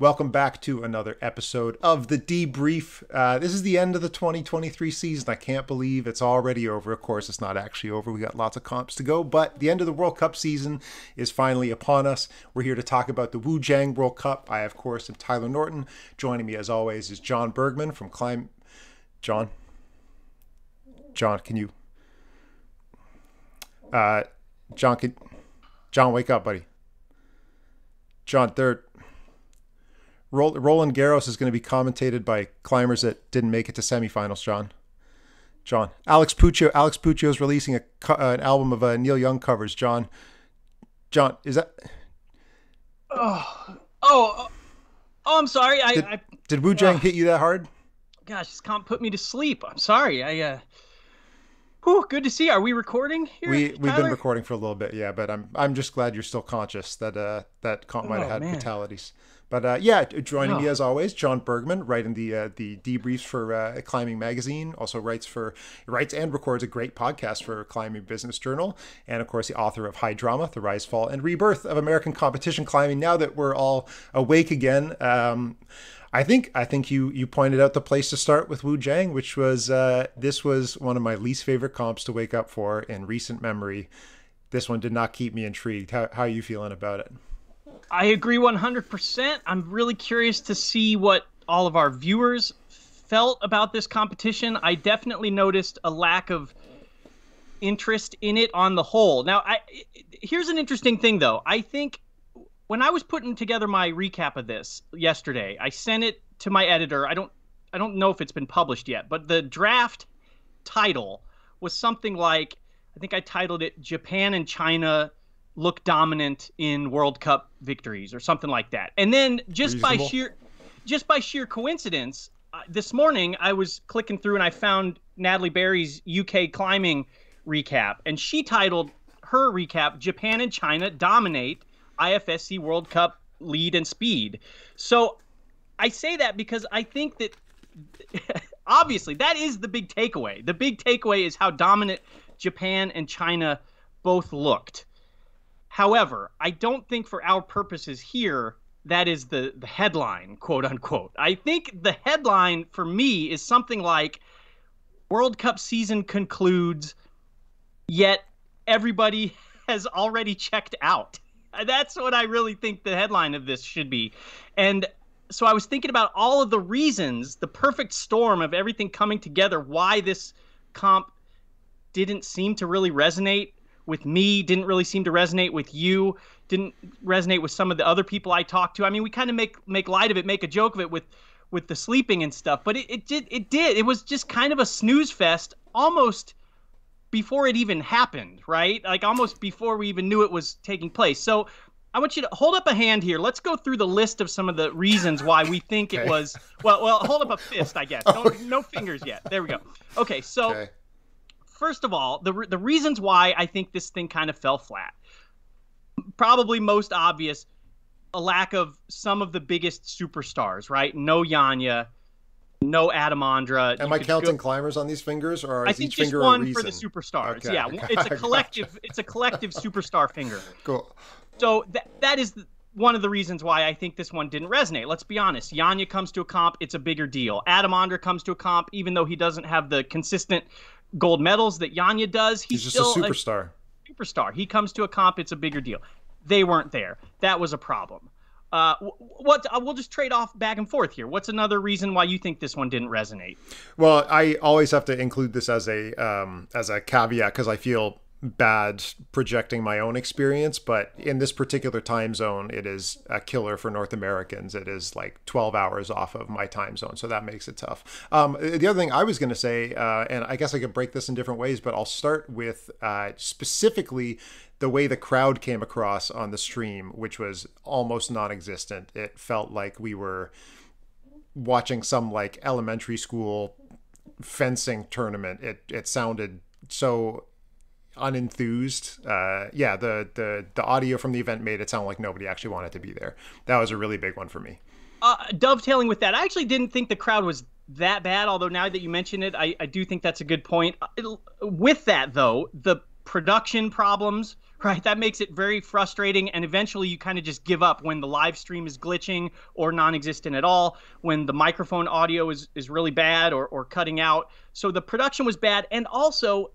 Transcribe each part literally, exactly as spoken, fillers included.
Welcome back to another episode of The Debrief. Uh, this is the end of the twenty twenty-three season. I can't believe it's already over. Of course, it's not actually over. We got lots of comps to go, but the end of the World Cup season is finally upon us. We're here to talk about the Wujiang World Cup. I, of course, am Tyler Norton. Joining me, as always, is John Burgman from Climb... John? John, can you... Uh, John, can... John, wake up, buddy. John, third... Roland Garros is going to be commentated by climbers that didn't make it to semifinals, John. John. Alex Puccio. Alex Puccio is releasing a, uh, an album of uh, Neil Young covers, John. John, is that... Oh, oh, oh I'm sorry. I Did, I, did Wujiang uh, hit you that hard? Gosh, this comp put me to sleep. I'm sorry. I... Uh... Ooh, good to see you. Are we recording here? We we've Tyler? been recording for a little bit, yeah. But I'm I'm just glad you're still conscious that uh that comp might have oh, had man. fatalities. But uh, yeah, joining oh. me as always, John Burgman, writing the uh, the debriefs for uh, Climbing Magazine. Also writes for writes and records a great podcast for Climbing Business Journal, and of course the author of High Drama: The Rise, Fall, and Rebirth of American Competition Climbing. Now that we're all awake again. Um, I think I think you you pointed out the place to start with Wujiang, which was uh, this was one of my least favorite comps to wake up for in recent memory. This one did not keep me intrigued. How, how are you feeling about it? I agree one hundred percent. I'm really curious to see what all of our viewers felt about this competition. I definitely noticed a lack of interest in it on the whole. Now, I here's an interesting thing, though. I think... When I was putting together my recap of this yesterday, I sent it to my editor. I don't I don't know if it's been published yet, but the draft title was something like, I think I titled it Japan and China Look Dominant in World Cup Victories or something like that. And then just Reasonable. by sheer just by sheer coincidence, uh, this morning I was clicking through and I found Natalie Berry's U K climbing recap, and she titled her recap Japan and China Dominate I F S C World Cup Lead and Speed. So I say that because I think that obviously that is the big takeaway. The big takeaway is how dominant Japan and China both looked. However, I don't think for our purposes here that is the, the headline, quote unquote. I think the headline for me is something like World Cup season concludes, yet everybody has already checked out. That's what I really think the headline of this should be. And so I was thinking about all of the reasons, the perfect storm of everything coming together, why this comp didn't seem to really resonate with me, didn't really seem to resonate with you, didn't resonate with some of the other people I talked to. I mean, we kind of make make light of it, make a joke of it with, with the sleeping and stuff, but it, it did. It did. It was just kind of a snooze fest almost before it even happened, right? Like almost before we even knew it was taking place. So I want you to hold up a hand here. Let's go through the list of some of the reasons why we think okay. it was, well, well, hold up a fist, I guess. No, no fingers yet. There we go. Okay, so okay. first of all, the, the reasons why I think this thing kind of fell flat. Probably most obvious, a lack of some of the biggest superstars, right? No Janja, no Adam Ondra. Am I counting go... climbers on these fingers, or is I think each just finger one a reason? for the superstars? Okay. Yeah, it's a collective. Gotcha. It's a collective superstar finger. Cool. So that that is one of the reasons why I think this one didn't resonate. Let's be honest. Janja comes to a comp; it's a bigger deal. Adam Ondra comes to a comp, even though he doesn't have the consistent gold medals that Janja does. He's, he's still just a superstar. A superstar. He comes to a comp; it's a bigger deal. They weren't there. That was a problem. Uh, what uh, we'll just trade off back and forth here. What's another reason why you think this one didn't resonate? Well, I always have to include this as a um, as a caveat because I feel bad projecting my own experience. But in this particular time zone, it is a killer for North Americans. It is like twelve hours off of my time zone. So that makes it tough. Um, the other thing I was going to say, uh, and I guess I could break this in different ways, but I'll start with uh, specifically the way the crowd came across on the stream, which was almost non-existent. It felt like we were watching some like elementary school fencing tournament. It, it sounded so... unenthused. Uh yeah, the the the audio from the event made it sound like nobody actually wanted to be there. That was a really big one for me. Uh dovetailing with that, I actually didn't think the crowd was that bad, although now that you mention it, I I do think that's a good point. It, with that though, the production problems, right? That makes it very frustrating, and eventually you kind of just give up when the live stream is glitching or non-existent at all, when the microphone audio is, is really bad or, or cutting out. So the production was bad, and also,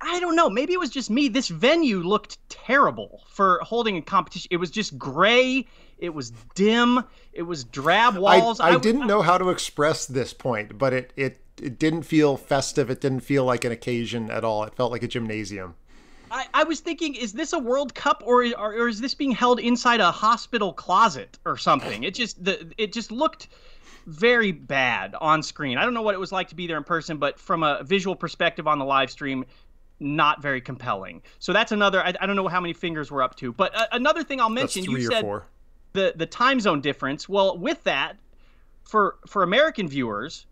I don't know, maybe it was just me, this venue looked terrible for holding a competition. It was just gray, it was dim, it was drab walls. I, I, I didn't I, know how to express this point, but it, it, it didn't feel festive, it didn't feel like an occasion at all. It felt like a gymnasium. I, I was thinking, is this a World Cup, or, or or is this being held inside a hospital closet or something? It just the it just looked very bad on screen. I don't know what it was like to be there in person, but from a visual perspective on the live stream, not very compelling. So that's another. I, I don't know how many fingers we're up to, but uh, another thing I'll mention. That's three you or said four. the the time zone difference. Well, with that, for for American viewers,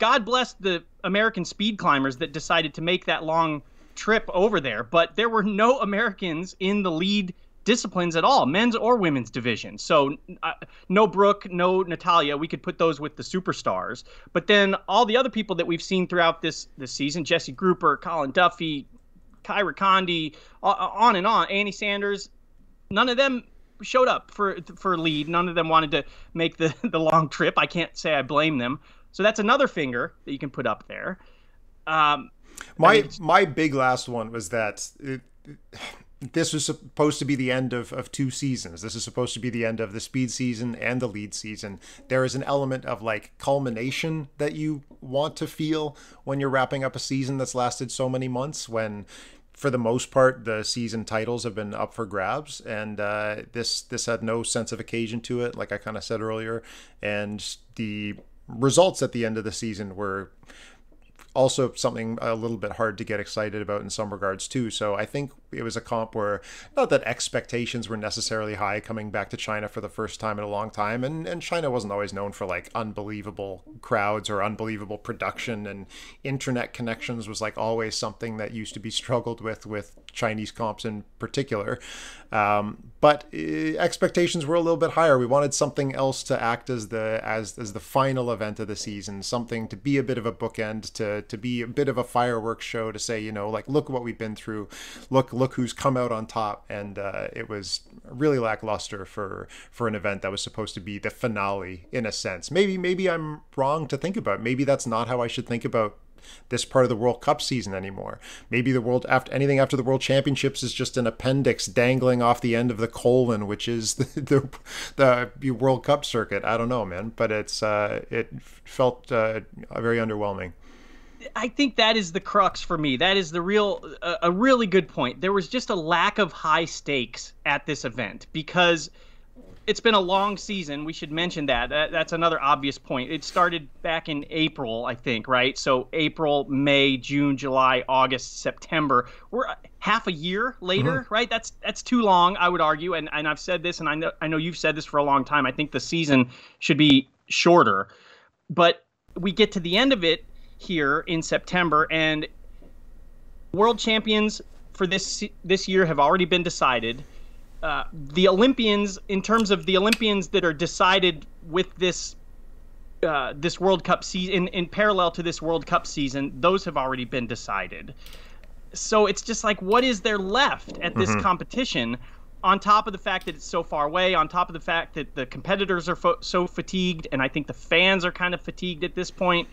God bless the American speed climbers that decided to make that long trip over there, but there were no Americans in the lead disciplines at all, men's or women's division. So uh, no Brooke, no Natalia. We could put those with the superstars. But then all the other people that we've seen throughout this this season, Jesse Grouper, Colin Duffy, Kyra Condie, uh, on and on, Annie Sanders, none of them showed up for for lead. None of them wanted to make the, the long trip. I can't say I blame them. So that's another finger that you can put up there. Um, My I mean, my big last one was that it, this was supposed to be the end of, of two seasons. This is supposed to be the end of the speed season and the lead season. There is an element of like culmination that you want to feel when you're wrapping up a season that's lasted so many months, when for the most part the season titles have been up for grabs, and uh, this this had no sense of occasion to it, like I kind of said earlier. And the results at the end of the season were also something a little bit hard to get excited about in some regards too. So I think it was a comp where, not that expectations were necessarily high coming back to China for the first time in a long time, and, and China wasn't always known for like unbelievable crowds or unbelievable production, and internet connections was like always something that used to be struggled with with Chinese comps in particular. Um, but uh, expectations were a little bit higher. We wanted something else to act as the as as the final event of the season, something to be a bit of a bookend, to to be a bit of a fireworks show, to say, you know, like, look what we've been through, look look who's come out on top. And uh, it was really lackluster for for an event that was supposed to be the finale in a sense. Maybe maybe I'm wrong to think about it. Maybe that's not how I should think about this part of the World Cup season anymore. Maybe the world after anything after the World Championships is just an appendix dangling off the end of the colon, which is the the, the World Cup circuit. I don't know, man, but it's uh, it felt uh, very underwhelming. I think that is the crux for me. That is the real uh, a really good point. There was just a lack of high stakes at this event because it's been a long season. We should mention that. Uh, that's another obvious point. It started back in April, I think, right? So April, May, June, July, August, September. We're half a year later, mm-hmm. right? That's that's too long, I would argue. And and I've said this, and I know I know you've said this for a long time. I think the season should be shorter. But we get to the end of it here in September, and world champions for this this year have already been decided. Uh, the Olympians, in terms of the Olympians that are decided with this uh, this World Cup season, in, in parallel to this World Cup season, those have already been decided. So it's just like, what is there left at this mm-hmm. competition, on top of the fact that it's so far away, on top of the fact that the competitors are fo so fatigued, and I think the fans are kind of fatigued at this point.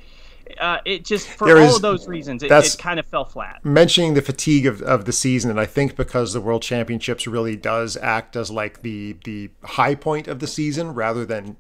Uh, it just, for there all is, of those reasons, it, it kind of fell flat. Mentioning the fatigue of, of the season, and I think because the World Championships really does act as like the the high point of the season rather than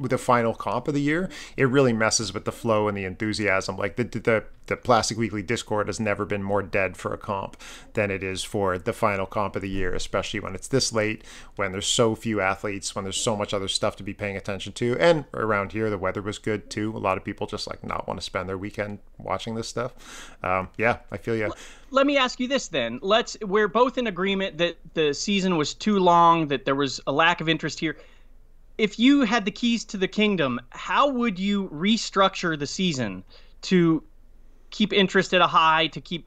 the final comp of the year, it really messes with the flow and the enthusiasm. Like the the, the Plastic Weekly Discord has never been more dead for a comp than it is for the final comp of the year, especially when it's this late, when there's so few athletes, when there's so much other stuff to be paying attention to. And around here, the weather was good too. A lot of people just like not want to spend their weekend watching this stuff. Um, yeah, I feel you. Let me ask you this then. Let's, we're both in agreement that the season was too long, that there was a lack of interest here. If you had the keys to the kingdom, how would you restructure the season to keep interest at a high, to keep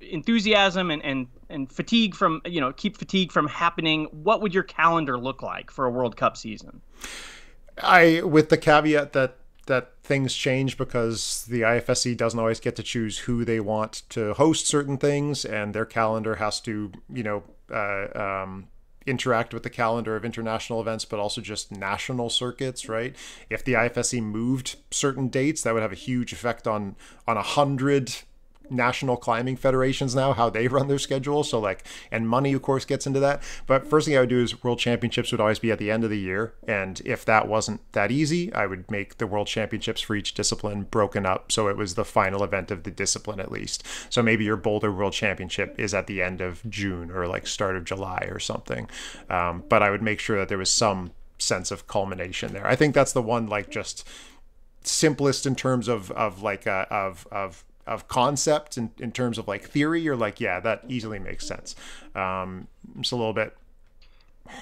enthusiasm and, and, and fatigue from, you know, keep fatigue from happening? What would your calendar look like for a World Cup season? I, with the caveat that that things change because the I F S C doesn't always get to choose who they want to host certain things, and their calendar has to, you know, uh, um, interact with the calendar of international events, but also just national circuits, right? If the I F S C moved certain dates, that would have a huge effect on on a hundred national climbing federations now, how they run their schedule. So like, and money of course gets into that. But first thing I would do is world championships would always be at the end of the year, and if that wasn't that easy, I would make the world championships for each discipline broken up so it was the final event of the discipline at least. So maybe your Boulder world championship is at the end of June or like start of July or something, um, but I would make sure that there was some sense of culmination there. I think that's the one like just simplest in terms of of like uh, of of of concept in, in terms of like theory. You're like, yeah, that easily makes sense. Um, it's a little bit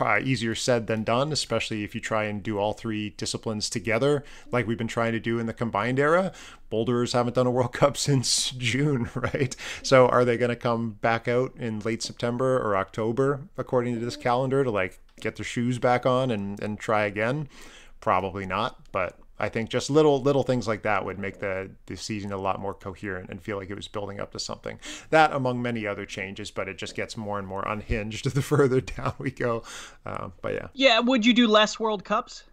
uh, easier said than done, especially if you try and do all three disciplines together, like we've been trying to do in the combined era. Boulderers haven't done a World Cup since June, right? So are they going to come back out in late September or October, according to this calendar, to like get their shoes back on and, and try again? Probably not, but I think just little little things like that would make the, the season a lot more coherent and feel like it was building up to something. That among many other changes, but it just gets more and more unhinged the further down we go. Uh, but yeah. Yeah. Would you do less World Cups?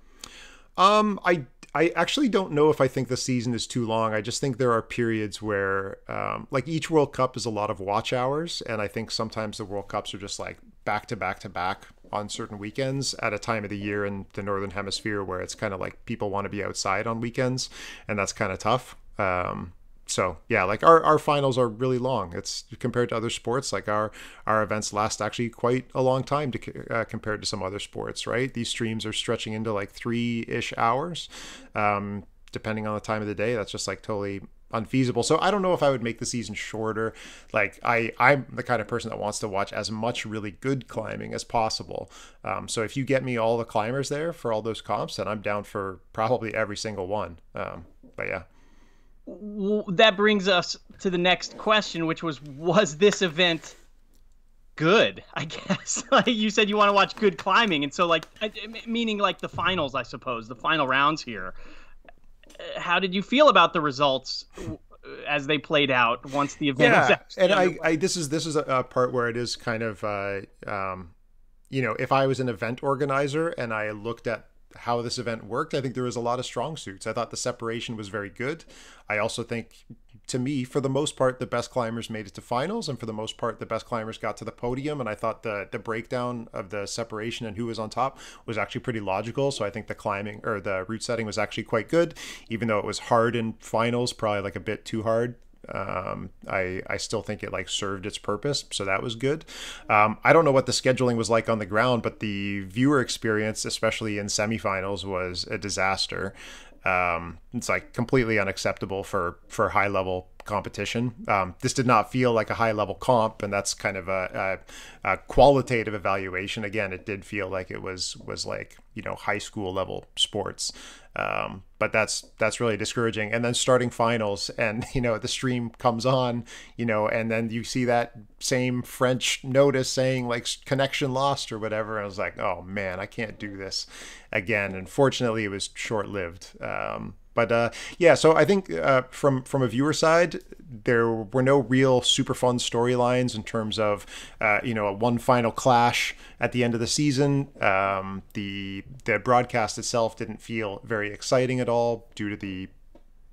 Um, I, I actually don't know if I think the season is too long. I just think there are periods where um, like each World Cup is a lot of watch hours. And I think sometimes the World Cups are just like back to back to back on certain weekends at a time of the year in the Northern Hemisphere where it's kind of like people want to be outside on weekends, and that's kind of tough. Um, so yeah, like our, our finals are really long. It's compared to other sports, like our, our events last actually quite a long time to uh, compared to some other sports, right? These streams are stretching into like three ish hours, um, depending on the time of the day. That's just like totally unfeasible. So I don't know if I would make the season shorter. Like I, I'm the kind of person that wants to watch as much really good climbing as possible. Um, so if you get me all the climbers there for all those comps, then I'm down for probably every single one. Um, but yeah. That brings us to the next question, which was, was this event good, I guess? Like you said, you want to watch good climbing. And so like, meaning like the finals, I suppose, the final rounds here. How did you feel about the results as they played out once the event yeah, was actually and I, I this is this is a, a part where it is kind of uh um you know, if I was an event organizer and I looked at how this event worked, I think there was a lot of strong suits. I thought the separation was very good. I also think, to me, for the most part, the best climbers made it to finals, and for the most part, the best climbers got to the podium. And I thought the the breakdown of the separation and who was on top was actually pretty logical. So I think the climbing or the route setting was actually quite good, even though it was hard in finals, probably like a bit too hard. Um, I, I still think it like served its purpose. So that was good. Um, I don't know what the scheduling was like on the ground, but the viewer experience, especially in semifinals, was a disaster. Um, it's like completely unacceptable for, for high level competition. Um, this did not feel like a high level comp, and that's kind of a, a, a qualitative evaluation. Again, it did feel like it was, was like, you know, high school level sports. Um, but that's, that's really discouraging. And then starting finals and, you know, the stream comes on, you know, and then you see that same French notice saying like connection lost or whatever. And I was like, oh man, I can't do this again. And fortunately it was short lived. Um, But uh, yeah, so I think uh, from from a viewer side, there were no real super fun storylines in terms of uh, you know, a one final clash at the end of the season. Um, the the broadcast itself didn't feel very exciting at all due to the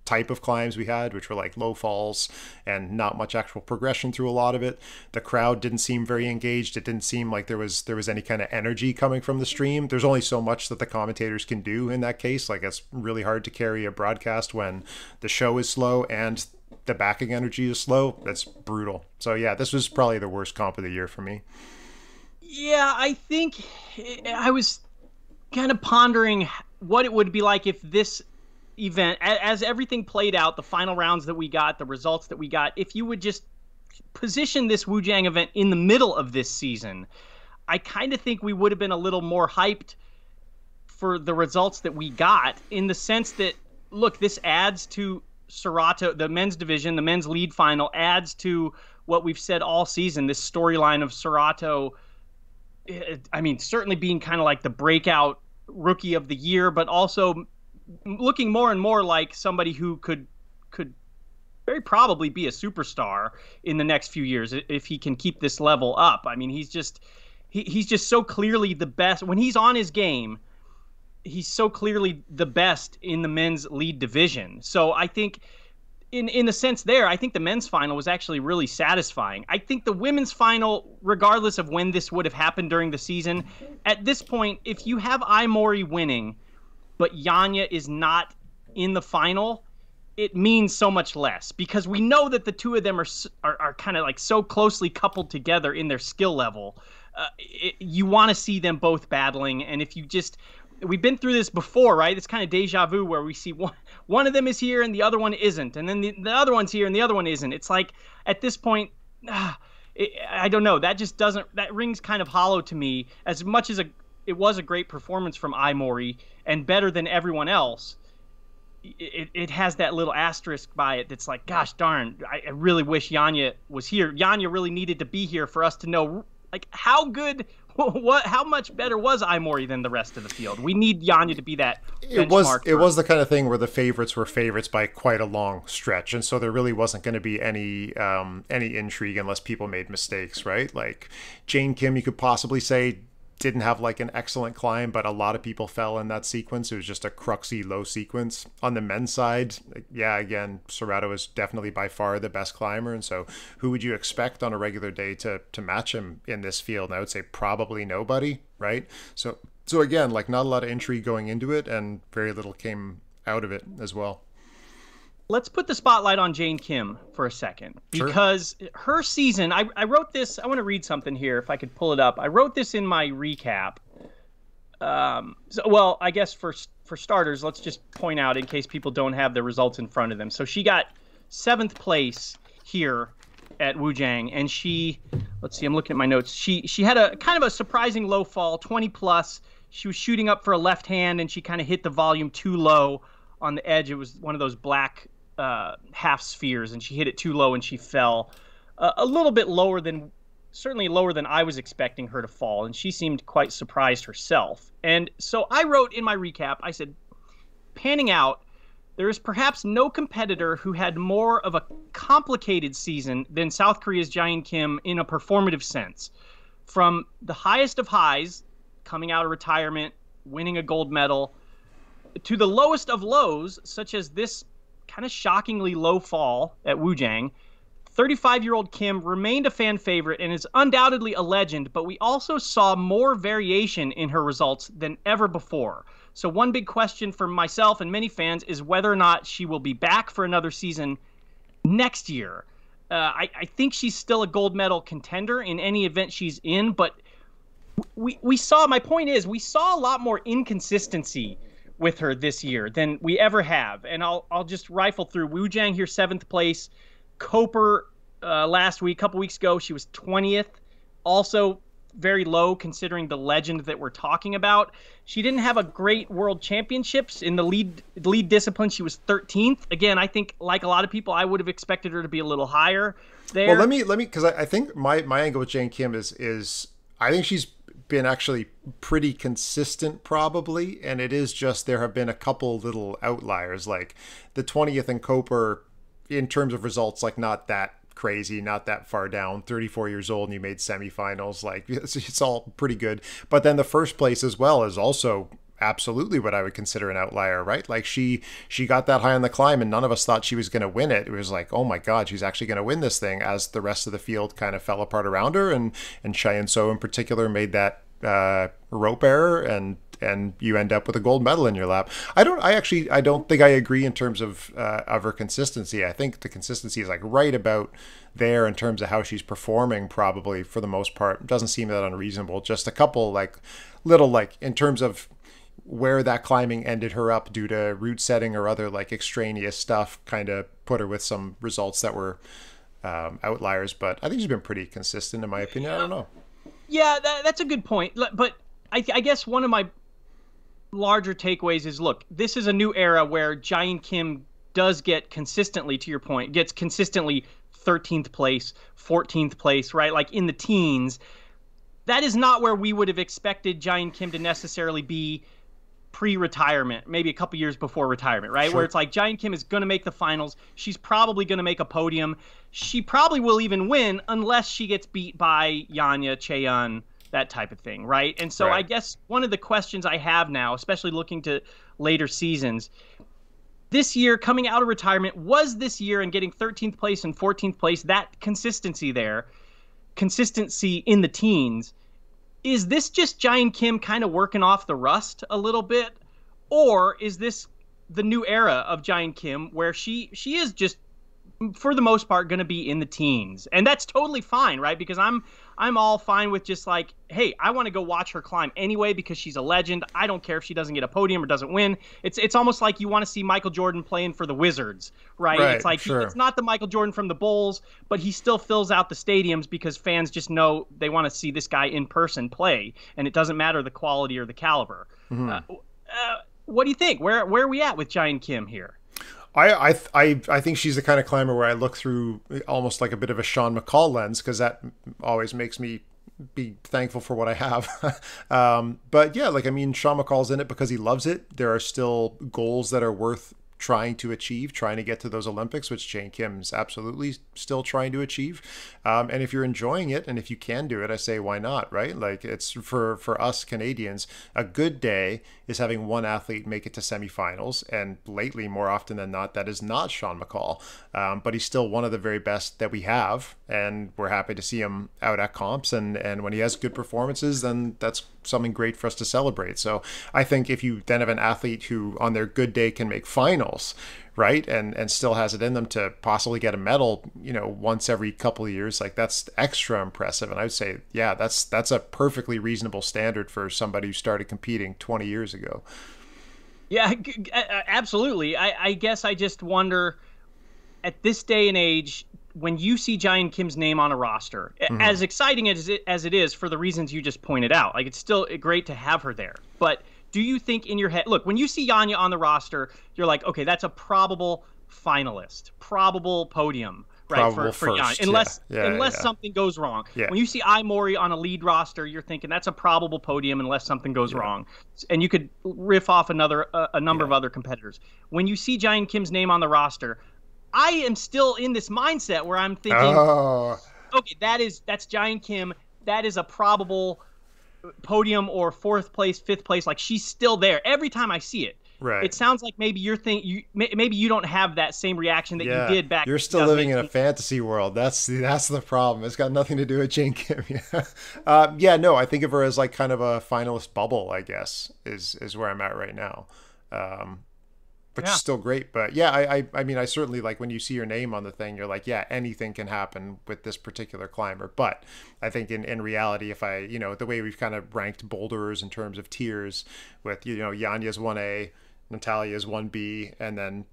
type of climbs we had, which were like low falls and not much actual progression through a lot of it. The crowd didn't seem very engaged. It didn't seem like there was there was any kind of energy coming from the stream. There's only so much that the commentators can do in that case. Like, it's really hard to carry a broadcast when the show is slow and the backing energy is slow. That's brutal. So yeah, this was probably the worst comp of the year for me. Yeah, I think I was kind of pondering what it would be like if this event, as everything played out, the final rounds that we got, the results that we got, if you would just position this Wujiang event in the middle of this season, I kind of think we would have been a little more hyped for the results that we got, in the sense that, look, this adds to Sorato, the men's division, the men's lead final, adds to what we've said all season, this storyline of Sorato, I mean, certainly being kind of like the breakout rookie of the year, but also looking more and more like somebody who could could very probably be a superstar in the next few years if he can keep this level up. I mean, he's just he, he's just so clearly the best. When he's on his game, he's so clearly the best in the men's lead division. So I think in in the sense there, I think the men's final was actually really satisfying. I think the women's final, regardless of when this would have happened during the season, at this point, if you have Ai Mori winning, but Janja is not in the final, it means so much less, because we know that the two of them are are, are kind of like so closely coupled together in their skill level. Uh, it, you want to see them both battling, and if you just... We've been through this before, right? It's kind of deja vu where we see one, one of them is here and the other one isn't. And then the, the other one's here and the other one isn't. It's like, at this point, uh, it, I don't know. That just doesn't, that rings kind of hollow to me. As much as a, it was a great performance from Ai Mori and better than everyone else, it, it has that little asterisk by it that's like, gosh darn, I, I really wish Janja was here. Janja really needed to be here for us to know, like, how good... What? How much better was Ai Mori than the rest of the field? We need Janja to be that. It was. It for... was the kind of thing where the favorites were favorites by quite a long stretch, and so there really wasn't going to be any um, any intrigue unless people made mistakes, right? Like Jain Kim, you could possibly say didn't have like an excellent climb, but a lot of people fell in that sequence. It was just a cruxy low sequence. On the men's side, yeah, again, Sorato is definitely by far the best climber, and so who would you expect on a regular day to to match him in this field? And I would say probably nobody, right? So so again, like not a lot of intrigue going into it, and very little came out of it as well. Let's put the spotlight on Jain Kim for a second, because sure. her season, I, I wrote this, I want to read something here if I could pull it up. I wrote this in my recap. Um, so, well, I guess for for starters, let's just point out in case people don't have the results in front of them. So she got seventh place here at Wujiang, and she, let's see, I'm looking at my notes. She, she had a kind of a surprising low fall, twenty plus. She was shooting up for a left hand, and she kind of hit the volume too low on the edge. It was one of those black... Uh, half spheres, and she hit it too low and she fell uh, a little bit lower than, certainly lower than I was expecting her to fall, and she seemed quite surprised herself. And so I wrote in my recap, I said, panning out, there is perhaps no competitor who had more of a complicated season than South Korea's Jain Kim in a performative sense. From the highest of highs, coming out of retirement, winning a gold medal, to the lowest of lows, such as this kind of shockingly low fall at Wujiang, thirty-five-year-old Kim remained a fan favorite and is undoubtedly a legend, but we also saw more variation in her results than ever before. So one big question for myself and many fans is whether or not she will be back for another season next year. Uh, I, I think she's still a gold medal contender in any event she's in, but we, we saw, my point is, we saw a lot more inconsistency with her this year than we ever have. And I'll I'll just rifle through. Wujiang here, seventh place. Koper uh, last week, a couple weeks ago, she was twentieth. Also very low considering the legend that we're talking about. She didn't have a great world championships. In the lead lead discipline, she was thirteenth. Again, I think like a lot of people, I would have expected her to be a little higher there. Well, let me, let me, because I, I think my, my angle with Jain Kim is, is I think she's been actually pretty consistent probably, and it is just there have been a couple little outliers, like the twentieth and Koper in terms of results, like not that crazy, not that far down, thirty-four years old and you made semifinals, like it's, it's all pretty good. But then the first place as well is also absolutely what I would consider an outlier, right? Like she she got that high on the climb and none of us thought she was going to win it. It was like, oh my god, she's actually going to win this thing, as the rest of the field kind of fell apart around her, and and Chaehyun Seo in particular made that uh rope error, and and you end up with a gold medal in your lap. I don't I actually I don't think I agree in terms of uh, of her consistency. I think the consistency is like right about there in terms of how she's performing probably for the most part. It doesn't seem that unreasonable. Just a couple like little like in terms of where that climbing ended her up due to route setting or other like extraneous stuff kind of put her with some results that were um, outliers, but I think she's been pretty consistent in my opinion. I don't know. Yeah, that, that's a good point. But I, I guess one of my larger takeaways is, look, this is a new era where Jain Kim does get consistently, to your point, gets consistently thirteenth place, fourteenth place, right? Like in the teens. That is not where we would have expected Jain Kim to necessarily be pre-retirement, maybe a couple years before retirement, right? Sure. Where it's like Jain Kim is going to make the finals. She's probably going to make a podium. She probably will even win unless she gets beat by Janja, Chaehyun, that type of thing, right? And so right. I guess one of the questions I have now, especially looking to later seasons, this year coming out of retirement, was this year and getting thirteenth place and fourteenth place, that consistency there, consistency in the teens, is this just Jain Kim kind of working off the rust a little bit? Or is this the new era of Jain Kim where she she is just, for the most part, going to be in the teens? And that's totally fine, right? Because I'm I'm all fine with just like, hey, I want to go watch her climb anyway because she's a legend. I don't care if she doesn't get a podium or doesn't win. It's it's almost like you want to see Michael Jordan playing for the Wizards, right? right it's like sure. he, it's not the Michael Jordan from the Bulls, but he still fills out the stadiums because fans just know they want to see this guy in person play, and it doesn't matter the quality or the caliber. Mm-hmm. uh, uh, what do you think? Where where are we at with Jain Kim here? I I I I think she's the kind of climber where I look through almost like a bit of a Sean McColl lens, because that always makes me be thankful for what I have. um, but yeah, like I mean, Sean McColl's in it because he loves it. There are still goals that are worth trying to achieve, trying to get to those Olympics, which Jain Kim's absolutely still trying to achieve. Um, and if you're enjoying it and if you can do it, I say, why not, right? Like it's for, for us Canadians, a good day is having one athlete make it to semifinals. And lately, more often than not, that is not Sean McColl. Um, but he's still one of the very best that we have. And we're happy to see him out at comps. And, and when he has good performances, then that's something great for us to celebrate. So I think if you then have an athlete who on their good day can make finals, right, and and still has it in them to possibly get a medal, you know, once every couple of years, like that's extra impressive. And I would say, yeah, that's that's a perfectly reasonable standard for somebody who started competing twenty years ago. Yeah, absolutely. I, I guess I just wonder at this day and age, when you see Jain Kim's name on a roster, mm-hmm. as exciting as it, as it is for the reasons you just pointed out, like it's still great to have her there. But do you think in your head, look, when you see Janja on the roster, you're like, okay, that's a probable finalist, probable podium, right? Probable for, for first, Janja, unless yeah, yeah, unless yeah. something goes wrong. Yeah. When you see Ai Mori on a lead roster, you're thinking that's a probable podium unless something goes yeah. wrong. And you could riff off another uh, a number yeah. of other competitors. When you see Jain Kim's name on the roster, I am still in this mindset where I'm thinking, oh. okay, that is that's Jain Kim. That is a probable podium or fourth place, fifth place. Like she's still there every time I see it. Right. It sounds like maybe you're think you maybe you don't have that same reaction that yeah. you did back. You're still living in a fantasy world. That's the, that's the problem. It's got nothing to do with Jain Kim. Yeah. Um, yeah. No, I think of her as like kind of a finalist bubble, I guess, is is where I'm at right now. Um, Which yeah. is still great. But yeah, I, I I mean, I certainly like when you see your name on the thing, you're like, yeah, anything can happen with this particular climber. But I think in, in reality, if I, you know, the way we've kind of ranked boulderers in terms of tiers with, you know, Janja's one A, Natalia's one B, and then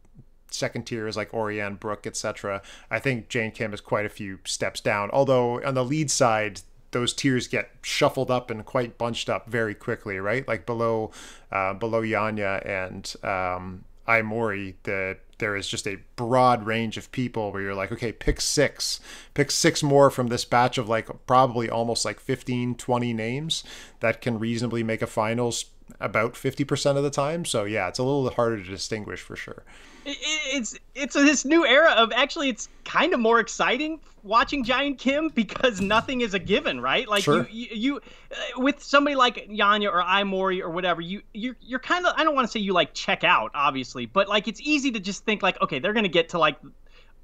second tier is like Orianne, Brooke, et cetera. I think Jain Kim is quite a few steps down. Although on the lead side, those tiers get shuffled up and quite bunched up very quickly, right? Like below, uh, below Janja and... Um, Ai Mori, the there is just a broad range of people where you're like, okay, pick six, pick six more from this batch of like probably almost like fifteen, twenty names that can reasonably make a finals about fifty percent of the time. So yeah, it's a little harder to distinguish for sure. It's it's this new era of actually it's kind of more exciting watching Jain Kim because nothing is a given, right? Like sure. you, you you with somebody like Janja or Ai Mori or whatever, you you're, you're kind of, I don't want to say you like check out obviously, but like it's easy to just think like, okay, they're going to get to like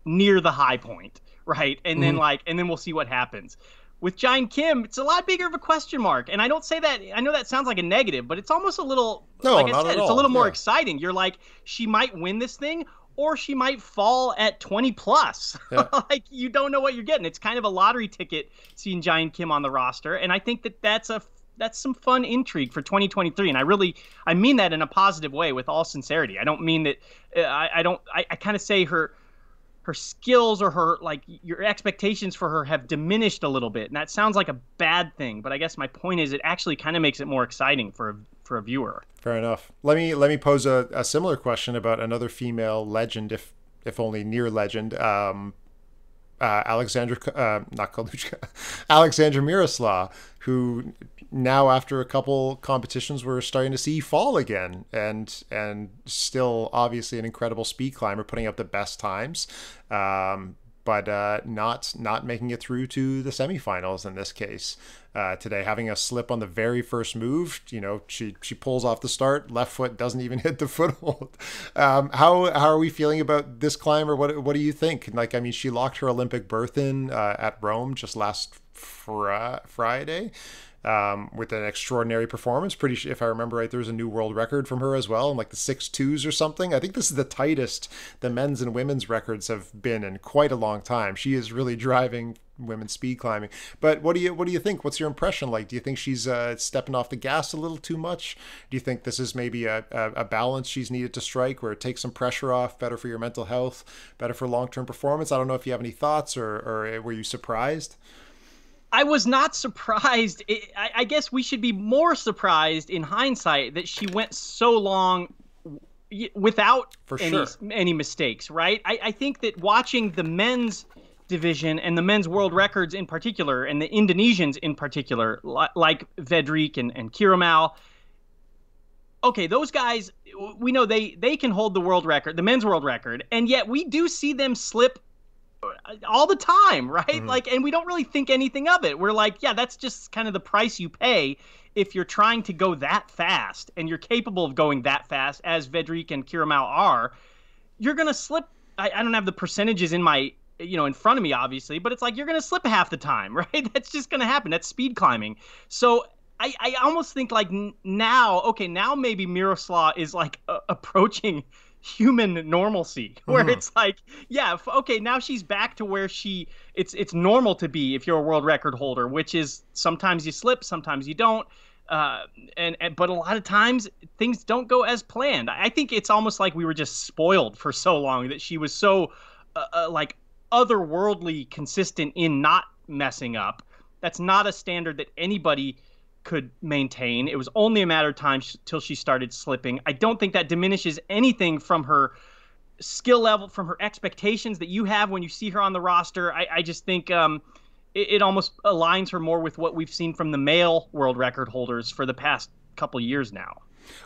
near the high point, right? And mm-hmm. then like and then we'll see what happens. With Jain Kim, it's a lot bigger of a question mark. And I don't say that, I know that sounds like a negative, but it's almost a little, no, like I said, it's a little more yeah. exciting. You're like, she might win this thing or she might fall at twenty plus. Yeah. Like, you don't know what you're getting. It's kind of a lottery ticket seeing Jain Kim on the roster. And I think that that's a, that's some fun intrigue for twenty twenty-three. And I really, I mean that in a positive way with all sincerity. I don't mean that, I, I don't, I, I kind of say her, her skills or her, like, your expectations for her have diminished a little bit. And that sounds like a bad thing, but I guess my point is it actually kind of makes it more exciting for a, for a viewer. Fair enough. Let me, let me pose a, a similar question about another female legend, if, if only near legend, um, uh, Alexandra, uh, not Kaluchka, Alexandra Mirosław, who now after a couple competitions, we're starting to see Fall again, and and still obviously an incredible speed climber, putting up the best times, um, but uh, not not making it through to the semifinals in this case. Uh, today, having a slip on the very first move, you know, she she pulls off the start, left foot doesn't even hit the foothold. Um, how how are we feeling about this climber? What what do you think? Like, I mean, she locked her Olympic berth in uh, at Rome just last fr Friday. Um, with an extraordinary performance. Pretty sure, if I remember right, there was a new world record from her as well, and like the six twos or something. I think this is the tightest the men's and women's records have been in quite a long time. She is really driving women's speed climbing. But what do you what do you think? What's your impression like? Do you think she's uh, stepping off the gas a little too much? Do you think this is maybe a, a, a balance she's needed to strike, where it takes some pressure off, better for your mental health, better for long-term performance? I don't know if you have any thoughts, or, or were you surprised? I was not surprised. It, I, I guess we should be more surprised in hindsight that she went so long w without For any, sure. any mistakes, right? I, I think that watching the men's division and the men's world records in particular, and the Indonesians in particular, li like Veddriq and, and Kiromal, okay, those guys, we know they, they can hold the world record, the men's world record, and yet we do see them slip all the time, right? Mm-hmm. Like, and we don't really think anything of it. We're like, yeah, that's just kind of the price you pay if you're trying to go that fast, and you're capable of going that fast, as Veddriq and Kiromal are. You're gonna slip. I, I don't have the percentages in my, you know, in front of me, obviously, but it's like you're gonna slip half the time, right? That's just gonna happen. That's speed climbing. So I, I almost think like now, okay, now maybe Mirosław is like uh, approaching human normalcy, where mm. it's like, yeah, if, okay, now she's back to where she it's it's normal to be if you're a world record holder, which is sometimes you slip, sometimes you don't, uh and, and but a lot of times things don't go as planned. I think it's almost like we were just spoiled for so long that she was so uh, uh, like otherworldly consistent in not messing up. That's not a standard that anybody could maintain. It was only a matter of time sh till she started slipping. I don't think that diminishes anything from her skill level, from her expectations that you have when you see her on the roster. I, I just think um, it, it almost aligns her more with what we've seen from the male world record holders for the past couple years now.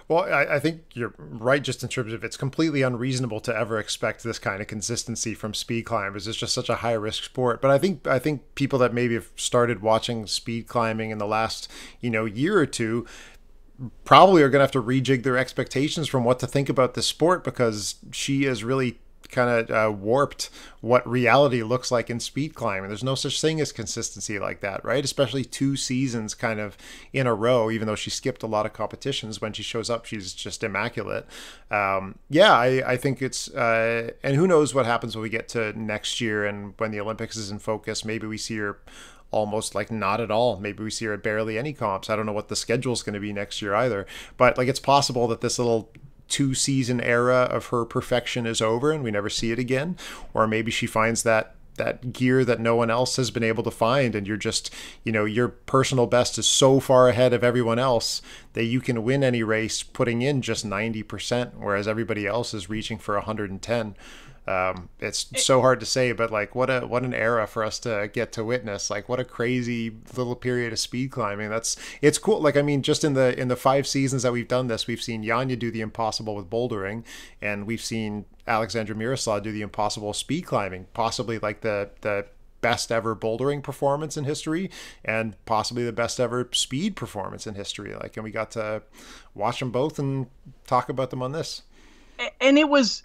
Well, I, I think you're right, just in terms of it's completely unreasonable to ever expect this kind of consistency from speed climbers. It's just such a high risk sport. But I think I think people that maybe have started watching speed climbing in the last, you know, year or two probably are going to have to rejig their expectations from what to think about this sport, because she is really kind of uh, warped what reality looks like in speed climbing. There's no such thing as consistency like that, right? Especially two seasons kind of in a row, even though she skipped a lot of competitions. When she shows up, she's just immaculate. Um, yeah, I, I think it's, uh, and who knows what happens when we get to next year and when the Olympics is in focus. Maybe we see her almost like not at all. Maybe we see her at barely any comps. I don't know what the schedule is going to be next year either, but like, it's possible that this little two season era of her perfection is over and we never see it again. Or maybe she finds that that gear that no one else has been able to find, and you're just, you know, your personal best is so far ahead of everyone else that you can win any race putting in just ninety percent, whereas everybody else is reaching for one hundred ten. Um, it's so hard to say, but like, what a what an era for us to get to witness. Like, what a crazy little period of speed climbing. That's it's cool. Like, I mean, just in the in the five seasons that we've done this, we've seen Janja do the impossible with bouldering, and we've seen Alexandra Mirosław do the impossible speed climbing, possibly like the the best ever bouldering performance in history, and possibly the best ever speed performance in history. Like, and we got to watch them both and talk about them on this. And it was.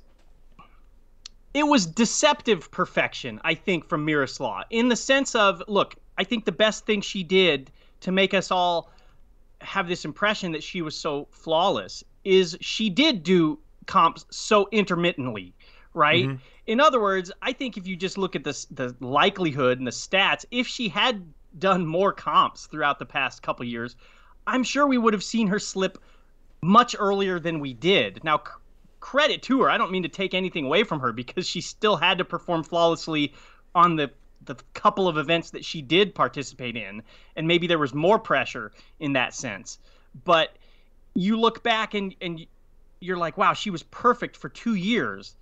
It was deceptive perfection, I think, from Mirosław, in the sense of, look, I think the best thing she did to make us all have this impression that she was so flawless is she did do comps so intermittently, right? Mm-hmm. In other words, I think if you just look at this, the likelihood and the stats, if she had done more comps throughout the past couple years, I'm sure we would have seen her slip much earlier than we did. Now, credit to her. I don't mean to take anything away from her, because she still had to perform flawlessly on the the couple of events that she did participate in, and maybe there was more pressure in that sense. But you look back and and you're like, wow, she was perfect for two years.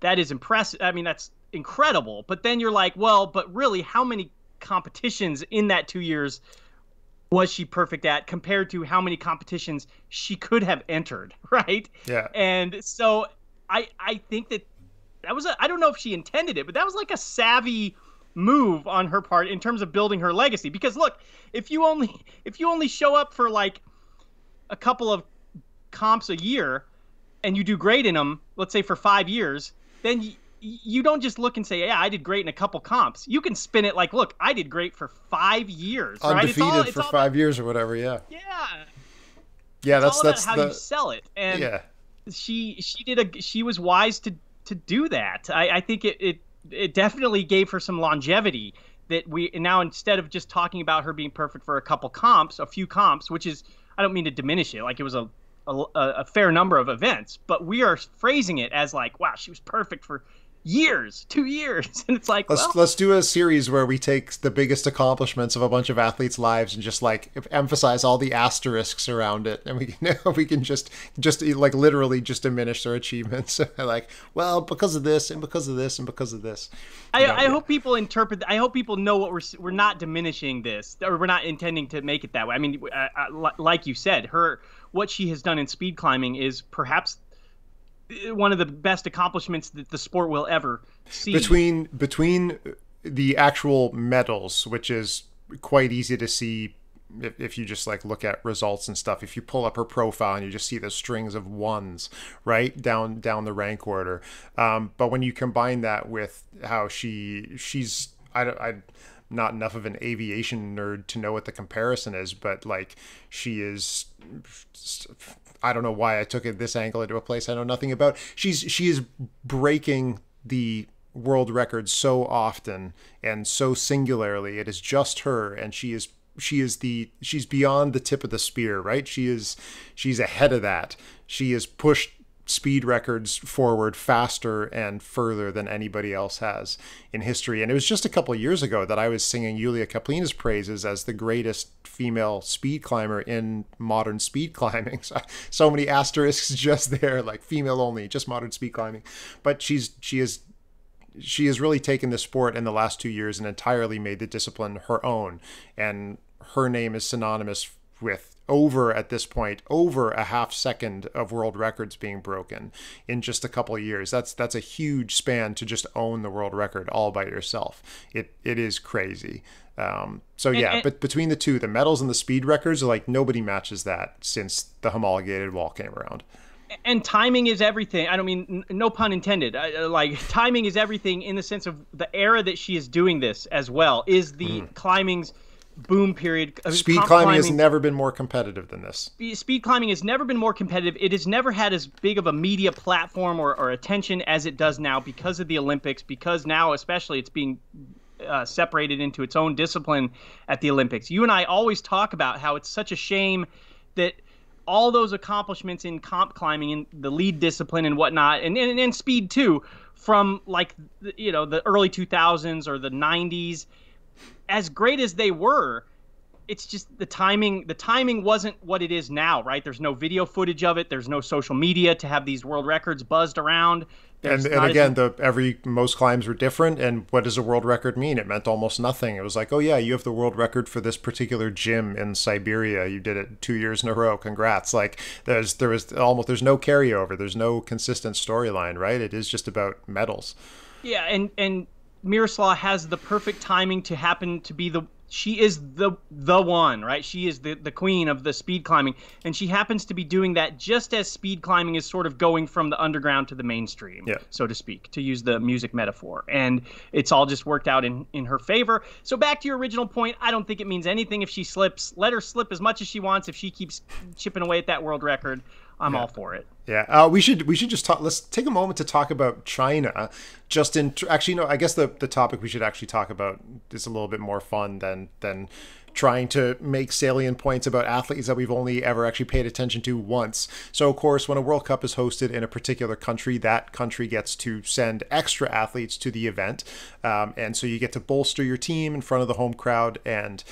That is impressive. I mean, that's incredible. But then you're like, well, but really, how many competitions in that two years was she perfect at compared to how many competitions she could have entered, right? Yeah. And so I I think that that was a, I don't know if she intended it, but that was like a savvy move on her part in terms of building her legacy. Because look, if you only if you only show up for like a couple of comps a year and you do great in them, let's say for five years, then you, you don't just look and say, yeah, I did great in a couple comps. You can spin it like, look, I did great for five years. Undefeated, right? It's all, it's for all five about, years or whatever. Yeah. Yeah. Yeah. It's that's, all about that's how the, you sell it. And yeah. she, she did a, she was wise to, to do that. I, I think it, it, it definitely gave her some longevity that we, and now instead of just talking about her being perfect for a couple comps, a few comps, which is, I don't mean to diminish it. Like it was a, a, a fair number of events, but we are phrasing it as like, wow, she was perfect for years, two years. And it's like, let's, well, let's do a series where we take the biggest accomplishments of a bunch of athletes' lives and just like emphasize all the asterisks around it. And we can, you know, we can just, just like literally just diminish their achievements. Like, well, because of this and because of this and because of this. I, I hope people interpret, I hope people know what we're, we're not diminishing this, or we're not intending to make it that way. I mean, I, I, like you said, her, what she has done in speed climbing is perhaps one of the best accomplishments that the sport will ever see. Between between the actual medals, which is quite easy to see if, if you just like look at results and stuff. If you pull up her profile and you just see the strings of ones right down down the rank order. Um, but when you combine that with how she she's I don't I. not enough of an aviation nerd to know what the comparison is, but like she is, I don't know why I took it this angle into a place I know nothing about. She's, she is breaking the world record so often and so singularly. It is just her, and she is, she is the, she's beyond the tip of the spear, right? She is, she's ahead of that. She has pushed speed records forward faster and further than anybody else has in history. And it was just a couple of years ago that I was singing Yulia Kaplina's praises as the greatest female speed climber in modern speed climbing. So, so many asterisks just there, like female only, just modern speed climbing. But she's she is she has really taken the sport in the last two years and entirely made the discipline her own. And her name is synonymous with, over at this point, over a half second of world records being broken in just a couple of years. That's that's a huge span to just own the world record all by yourself. It it is crazy. Um, so and, yeah, and, but between the two, the medals and the speed records, are like nobody matches that since the homologated wall came around. And timing is everything. I don't mean, no pun intended. I, like timing is everything in the sense of the era that she is doing this as well is the mm. climbing's boom period. Speed climbing, climbing has never been more competitive than this. Speed climbing has never been more competitive. It has never had as big of a media platform or, or attention as it does now because of the Olympics, because now especially it's being uh, separated into its own discipline at the Olympics. You and I always talk about how it's such a shame that all those accomplishments in comp climbing and the lead discipline and whatnot, and, and, and speed too, from like, you know, the early two thousands or the nineties, as great as they were, it's just the timing, the timing wasn't what it is now, right? There's no video footage of it. There's no social media to have these world records buzzed around. There's and and again, as... the every most climbs were different. And what does a world record mean? It meant almost nothing. It was like, oh yeah, you have the world record for this particular gym in Siberia. You did it two years in a row. Congrats. Like there's, there was almost, there's no carryover. There's no consistent storyline, right? It is just about medals. Yeah. And, and, Mirosław has the perfect timing to happen to be the she is the the one, right? She is the the queen of the speed climbing, and she happens to be doing that just as speed climbing is sort of going from the underground to the mainstream, yeah. so to speak, to use the music metaphor. And it's all just worked out in in her favor. So back to your original point, I don't think it means anything if she slips. Let her slip as much as she wants. If she keeps chipping away at that world record, I'm yeah. all for it. Yeah, uh, we should we should just talk. Let's take a moment to talk about China. Just in actually, no, I guess the the topic we should actually talk about is a little bit more fun than than trying to make salient points about athletes that we've only ever actually paid attention to once. So of course, when a World Cup is hosted in a particular country, that country gets to send extra athletes to the event, um, and so you get to bolster your team in front of the home crowd. And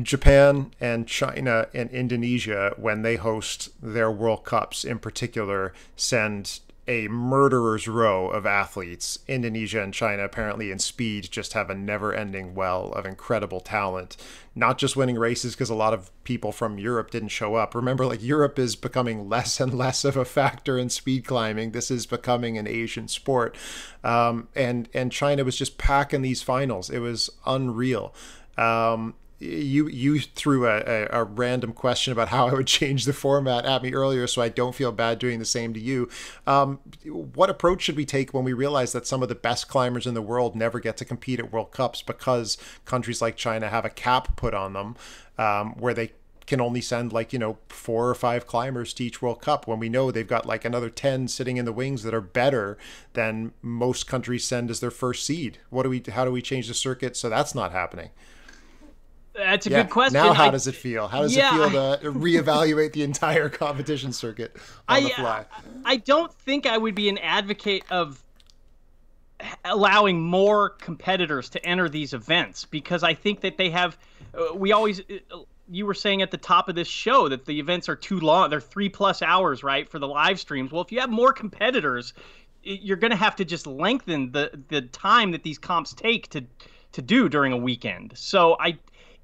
Japan and China and Indonesia, when they host their World Cups in particular, send a murderer's row of athletes. Indonesia and China apparently in speed just have a never-ending well of incredible talent, not just winning races because a lot of people from Europe didn't show up. Remember, like, Europe is becoming less and less of a factor in speed climbing. This is becoming an Asian sport. Um, and, and China was just packing these finals. It was unreal. Um, You you threw a, a, a random question about how I would change the format at me earlier, so I don't feel bad doing the same to you. Um, what approach should we take when we realize that some of the best climbers in the world never get to compete at World Cups because countries like China have a cap put on them, um, where they can only send, like, you know, four or five climbers to each World Cup, when we know they've got like another ten sitting in the wings that are better than most countries send as their first seed? What do we? How do we change the circuit so that's not happening? That's a yeah. good question. Now, how I, does it feel? How does yeah, it feel to reevaluate the entire competition circuit on I, the fly? I don't think I would be an advocate of allowing more competitors to enter these events, because I think that they have, uh, we always, uh, you were saying at the top of this show that the events are too long. They're three plus hours, right, for the live streams. Well, if you have more competitors, you're going to have to just lengthen the, the time that these comps take to, to do during a weekend. So I,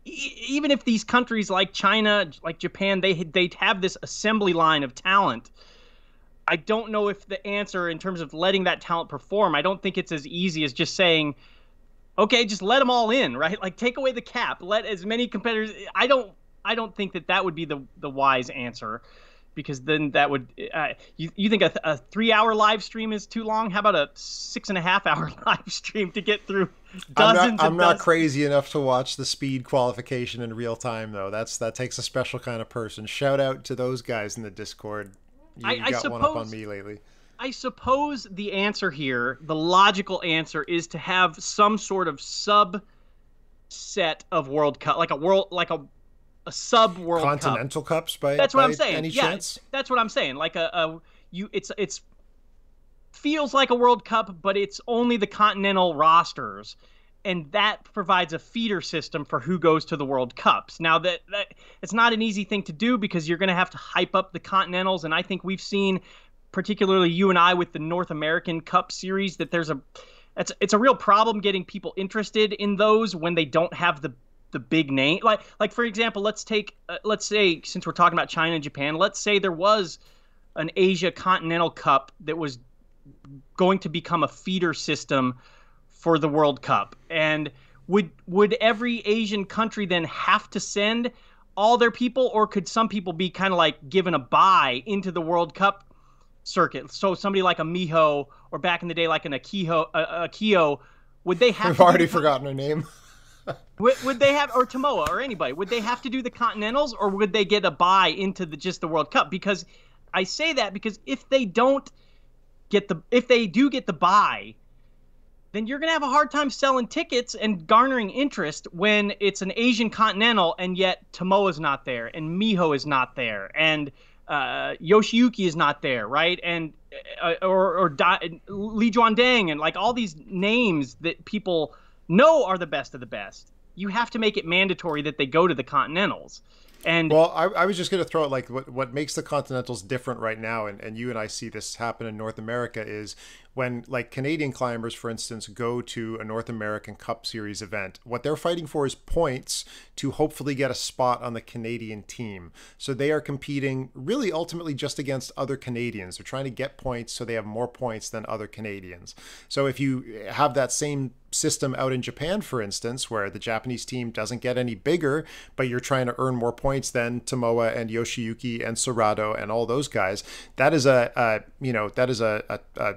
even if these countries like China, like Japan, they they have this assembly line of talent, I don't know if the answer in terms of letting that talent perform, I don't think it's as easy as just saying, okay, just let them all in, right? Like, take away the cap, let as many competitors. I don't I don't think that that would be the the wise answer, because then that would uh, you you think a, a three hour live stream is too long? How about a six and a half hour live stream to get through dozens? I'm not, I'm not crazy enough to watch the speed qualification in real time though. That's that takes a special kind of person. Shout out to those guys in the Discord. You I, got I suppose, one up on me lately. I suppose the answer here, the logical answer, is to have some sort of subset of World Cup, like a world, like a. A sub World Cup. Continental cups by, that's what by I'm saying. Any yeah, chance? That's what I'm saying. Like a, a you, it's it's feels like a World Cup, but it's only the continental rosters, and that provides a feeder system for who goes to the World Cups. Now that, that it's not an easy thing to do, because you're going to have to hype up the continentals, and I think we've seen, particularly you and I with the North American Cup series, that there's a it's it's a real problem getting people interested in those when they don't have the the big name. Like, like for example, let's take, uh, let's say, since we're talking about China and Japan, let's say there was an Asia Continental Cup that was going to become a feeder system for the World Cup. And would, would every Asian country then have to send all their people, or could some people be kind of like given a bye into the World Cup circuit? So somebody like a Miho, or back in the day, like an Akiho, uh, Akiho, would they have I've already forgotten her name. Would, would they have, or Tomoa, or anybody, would they have to do the Continentals, or would they get a bye into the just the World Cup? Because I say that because if they don't get the, if they do get the bye, then you're going to have a hard time selling tickets and garnering interest when it's an Asian Continental and yet Tomoa's not there, and Miho is not there, and uh, Yoshiyuki is not there, right? And uh, or, or da, Li Juandang, and like all these names that people know are the best of the best. You have to make it mandatory that they go to the Continentals. And well, I, I was just going to throw it like what, what makes the Continentals different right now, and, and you and I see this happen in North America, is when like Canadian climbers, for instance, go to a North American Cup Series event, what they're fighting for is points to hopefully get a spot on the Canadian team. So they are competing really ultimately just against other Canadians. They're trying to get points so they have more points than other Canadians. So if you have that same system out in Japan, for instance, where the Japanese team doesn't get any bigger, but you're trying to earn more points than Tomoa and Yoshiyuki and Sorato and all those guys, that is a, a you know, that is a, a, a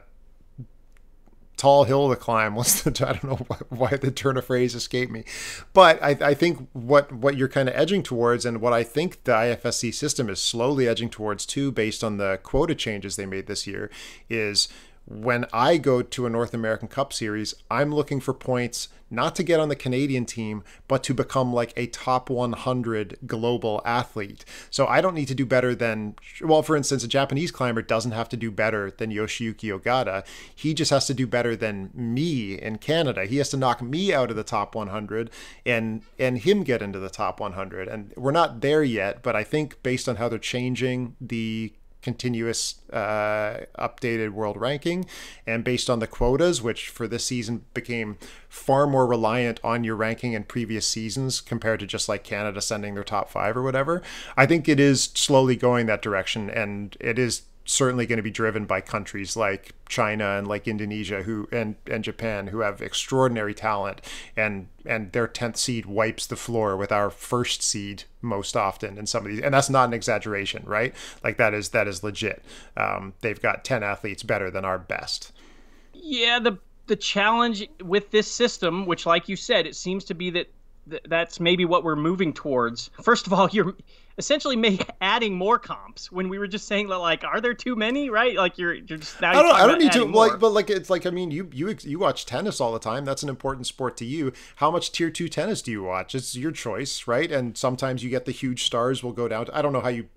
tall hill to climb. What's the, I don't know why the turn of phrase escaped me, but I, I think what what you're kind of edging towards, and what I think the I F S C system is slowly edging towards too, based on the quota changes they made this year, is when I go to a North American Cup Series, I'm looking for points not to get on the Canadian team, but to become like a top one hundred global athlete. So I don't need to do better than, well, for instance, a Japanese climber doesn't have to do better than Yoshiyuki Ogata. He just has to do better than me in Canada. He has to knock me out of the top one hundred and, and him get into the top one hundred. And we're not there yet, but I think based on how they're changing the continuous uh, updated world ranking, and based on the quotas, which for this season became far more reliant on your ranking in previous seasons compared to just like Canada sending their top five or whatever. I think it is slowly going that direction, and it is certainly going to be driven by countries like China and like Indonesia who and and Japan, who have extraordinary talent, and and their tenth seed wipes the floor with our first seed most often in some of these, and that's not an exaggeration, right? Like that is that is legit. Um, they've got ten athletes better than our best. Yeah, the the challenge with this system, which like you said, it seems to be that th that's maybe what we're moving towards. First of all, you're essentially make adding more comps when we were just saying that, like, are there too many, right? Like you're, you're just now. I don't, I don't need to more. like, but like, it's like, I mean, you, you, you watch tennis all the time. That's an important sport to you. How much tier two tennis do you watch? It's your choice. Right. And sometimes you get the huge stars will go down to, I don't know how you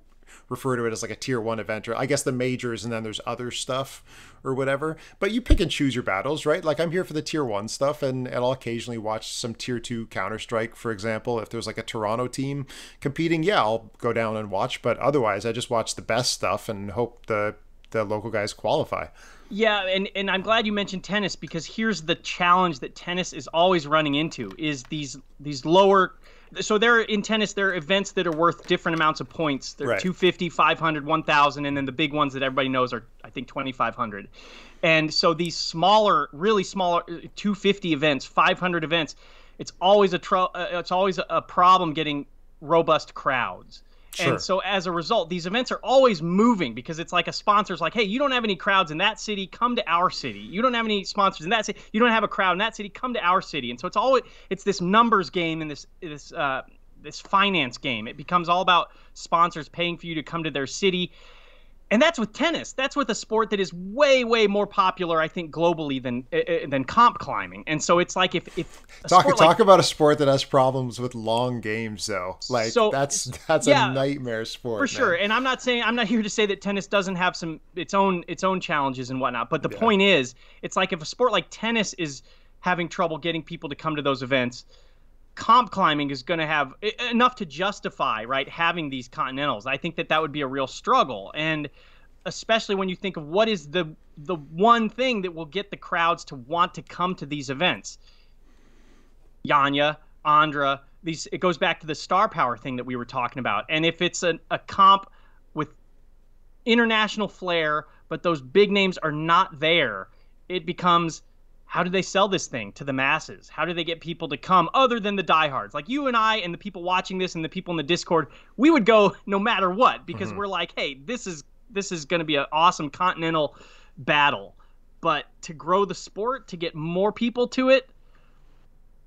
refer to it as like a tier one event, or I guess the majors, and then there's other stuff or whatever, but you pick and choose your battles, right? Like I'm here for the tier one stuff, and, and I'll occasionally watch some tier two Counter-Strike, for example. If there's like a Toronto team competing, yeah, I'll go down and watch, but otherwise I just watch the best stuff and hope the the local guys qualify. Yeah, and, and I'm glad you mentioned tennis, because here's the challenge that tennis is always running into, is these these lower... So there are, in tennis, there are events that are worth different amounts of points. There are right. two fifty, five hundred, one thousand, and then the big ones that everybody knows are, I think, twenty-five hundred. And so these smaller, really smaller, two fifty events, five hundred events, it's always a tr uh, it's always a problem getting robust crowds. Sure. And so as a result, these events are always moving, because it's like a sponsor's like, hey, you don't have any crowds in that city, come to our city. You don't have any sponsors in that city, you don't have a crowd in that city, come to our city. And so it's always, it's this numbers game and this this uh, this finance game. It becomes all about sponsors paying for you to come to their city. And that's with tennis. That's with a sport that is way, way more popular, I think, globally than uh, than comp climbing. And so it's like if if talk talk like, about a sport that has problems with long games, though. Like so, that's that's yeah, a nightmare sport for sure. Man. And I'm not saying I'm not here to say that tennis doesn't have some its own its own challenges and whatnot. But the yeah. point is, it's like if a sport like tennis is having trouble getting people to come to those events, comp climbing is going to have enough to justify, right, having these continentals. I think that that would be a real struggle, and especially when you think of what is the the one thing that will get the crowds to want to come to these events. Janja, Ondra, these, it goes back to the star power thing that we were talking about. And if it's a, a comp with international flair, but those big names are not there, it becomes, how do they sell this thing to the masses? How do they get people to come other than the diehards? Like you and I and the people watching this and the people in the Discord, we would go no matter what, because mm-hmm. we're like, hey, this is this is going to be an awesome continental battle. But to grow the sport, to get more people to it,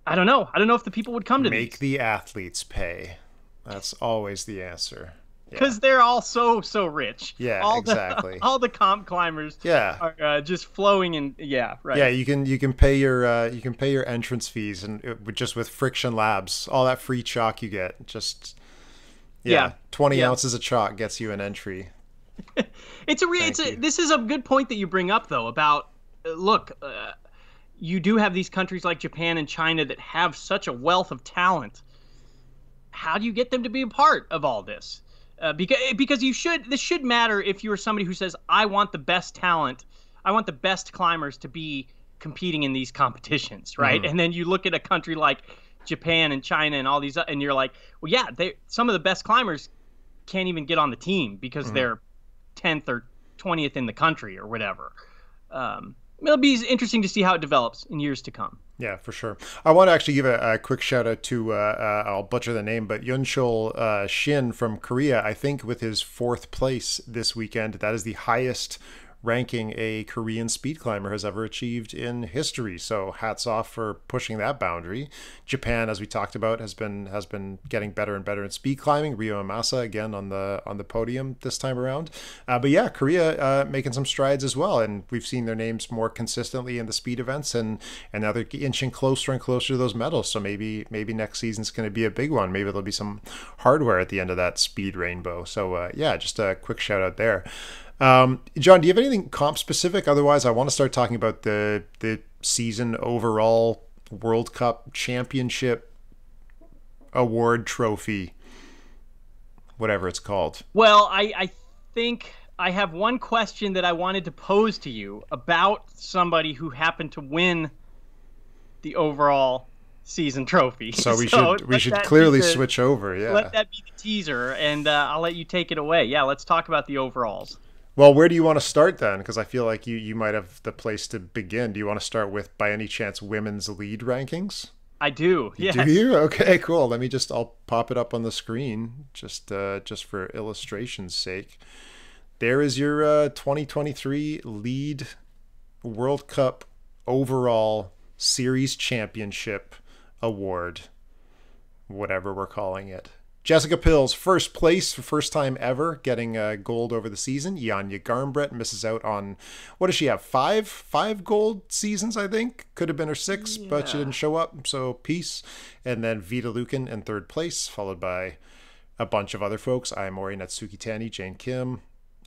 I don't know. I don't know if the people would come to this. Make the athletes pay. That's always the answer. Because yeah. they're all so, so rich. Yeah, all exactly. The, all the comp climbers yeah. are uh, just flowing in. Yeah, right. Yeah, you can you can pay your uh, you can pay your entrance fees, and it, just with Friction Labs, all that free chalk you get, just yeah, yeah. twenty yeah. ounces of chalk gets you an entry. It's a real. It's a, this is a good point that you bring up though about uh, look, uh, you do have these countries like Japan and China that have such a wealth of talent. How do you get them to be a part of all this? Uh, because because you should this should matter if you're somebody who says, I want the best talent, I want the best climbers to be competing in these competitions, right? Mm-hmm. And then you look at a country like Japan and China and all these, and you're like, well, yeah, they some of the best climbers can't even get on the team because mm-hmm. they're tenth or twentieth in the country or whatever. Um, it'll be interesting to see how it develops in years to come. Yeah, for sure. I want to actually give a, a quick shout out to, uh, uh, I'll butcher the name, but Yeonchul uh, Shin from Korea, I think with his fourth place this weekend. That is the highest ranking a Korean speed climber has ever achieved in history. So hats off for pushing that boundary. Japan, as we talked about, has been has been getting better and better in speed climbing. Ryo Amasa again on the on the podium this time around. Uh, but yeah, Korea uh, making some strides as well, and we've seen their names more consistently in the speed events, and and now they're inching closer and closer to those medals. So maybe maybe next season's going to be a big one. Maybe there'll be some hardware at the end of that speed rainbow. So uh, yeah, just a quick shout out there. Um, John, do you have anything comp specific? Otherwise, I want to start talking about the the season overall World Cup championship award trophy, whatever it's called. Well, I I think I have one question that I wanted to pose to you about somebody who happened to win the overall season trophy. So we so should we should clearly the, switch over. Yeah, let that be the teaser, and uh, I'll let you take it away. Yeah, let's talk about the overalls. Well, where do you want to start then? Because I feel like you, you might have the place to begin. Do you want to start with, by any chance, women's lead rankings? I do. Yes. Do you? Okay, cool. Let me just, I'll pop it up on the screen just uh, just for illustration's sake. There is your uh, twenty twenty-three lead World Cup overall series championship award, whatever we're calling it. Jessica Pilz, first place for first time ever, getting uh, gold over the season. Janja Garnbret misses out on, what does she have, five? Five gold seasons, I think. Could have been her six, yeah. But she didn't show up, so peace. And then Vita Lukin in third place, followed by a bunch of other folks. Ai Mori, Natsuki Tani, Jain Kim,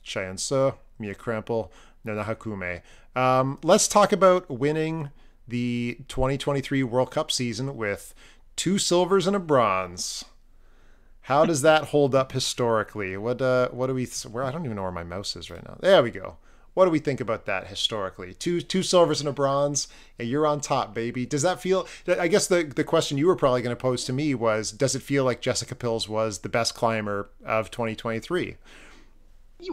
Chaehyun Seo, Mia Crample, Nona Hakume. Um, let's talk about winning the twenty twenty-three World Cup season with two silvers and a bronze. How does that hold up historically? What uh, what do we? Where I don't even know where my mouse is right now. There we go. What do we think about that historically? Two two silvers and a bronze. Yeah, you're on top, baby. Does that feel? I guess the the question you were probably going to pose to me was, does it feel like Jessica Pilz was the best climber of twenty twenty-three?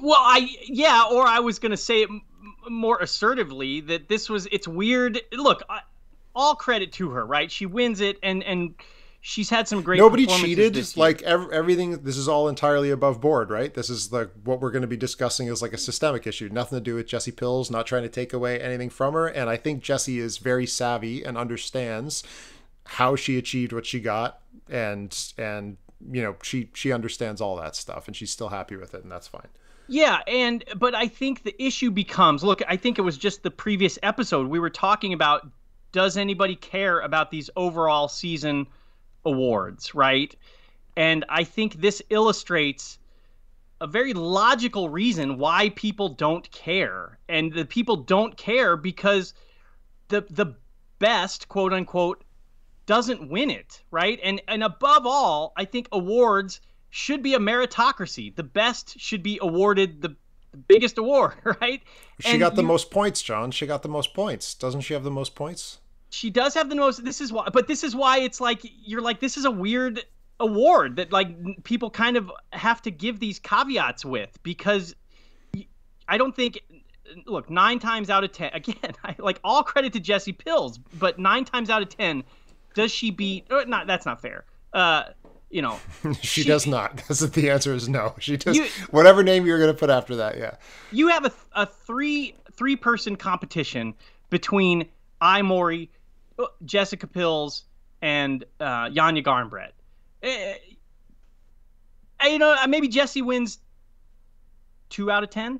Well, I yeah, or I was going to say it m more assertively that this was. It's weird. Look, I, all credit to her, right? She wins it, and and. She's had some great. Nobody cheated. This year. Like ev everything, this is all entirely above board, right? This is like what we're going to be discussing is like a systemic issue, nothing to do with Jessy Pilz. Not trying to take away anything from her, and I think Jessy is very savvy and understands how she achieved what she got, and and you know she she understands all that stuff, and she's still happy with it, and that's fine. Yeah, and but I think the issue becomes, look, I think it was just the previous episode we were talking about. Does anybody care about these overall season awards, right? And I think this illustrates a very logical reason why people don't care. And the people don't care because the the best, quote unquote, doesn't win it, right? And and above all, I think awards should be a meritocracy. The best should be awarded the biggest award, right? She and got the you, most points, John. She got the most points. Doesn't she have the most points? She does have the most. This is why, but this is why it's like you're like this is a weird award that like people kind of have to give these caveats with, because I don't think. Look, nine times out of ten, again, I, like all credit to Jessy Pilz, but nine times out of ten, does she beat? Or not that's not fair. Uh, you know, she, she does not. That's the answer is no. She does you, whatever name you're gonna put after that. Yeah, you have a a three three person competition between Ai Mori, Jessica Pilz, and uh, Janja Garnbret. Uh, you know, maybe Jessy wins two out of ten.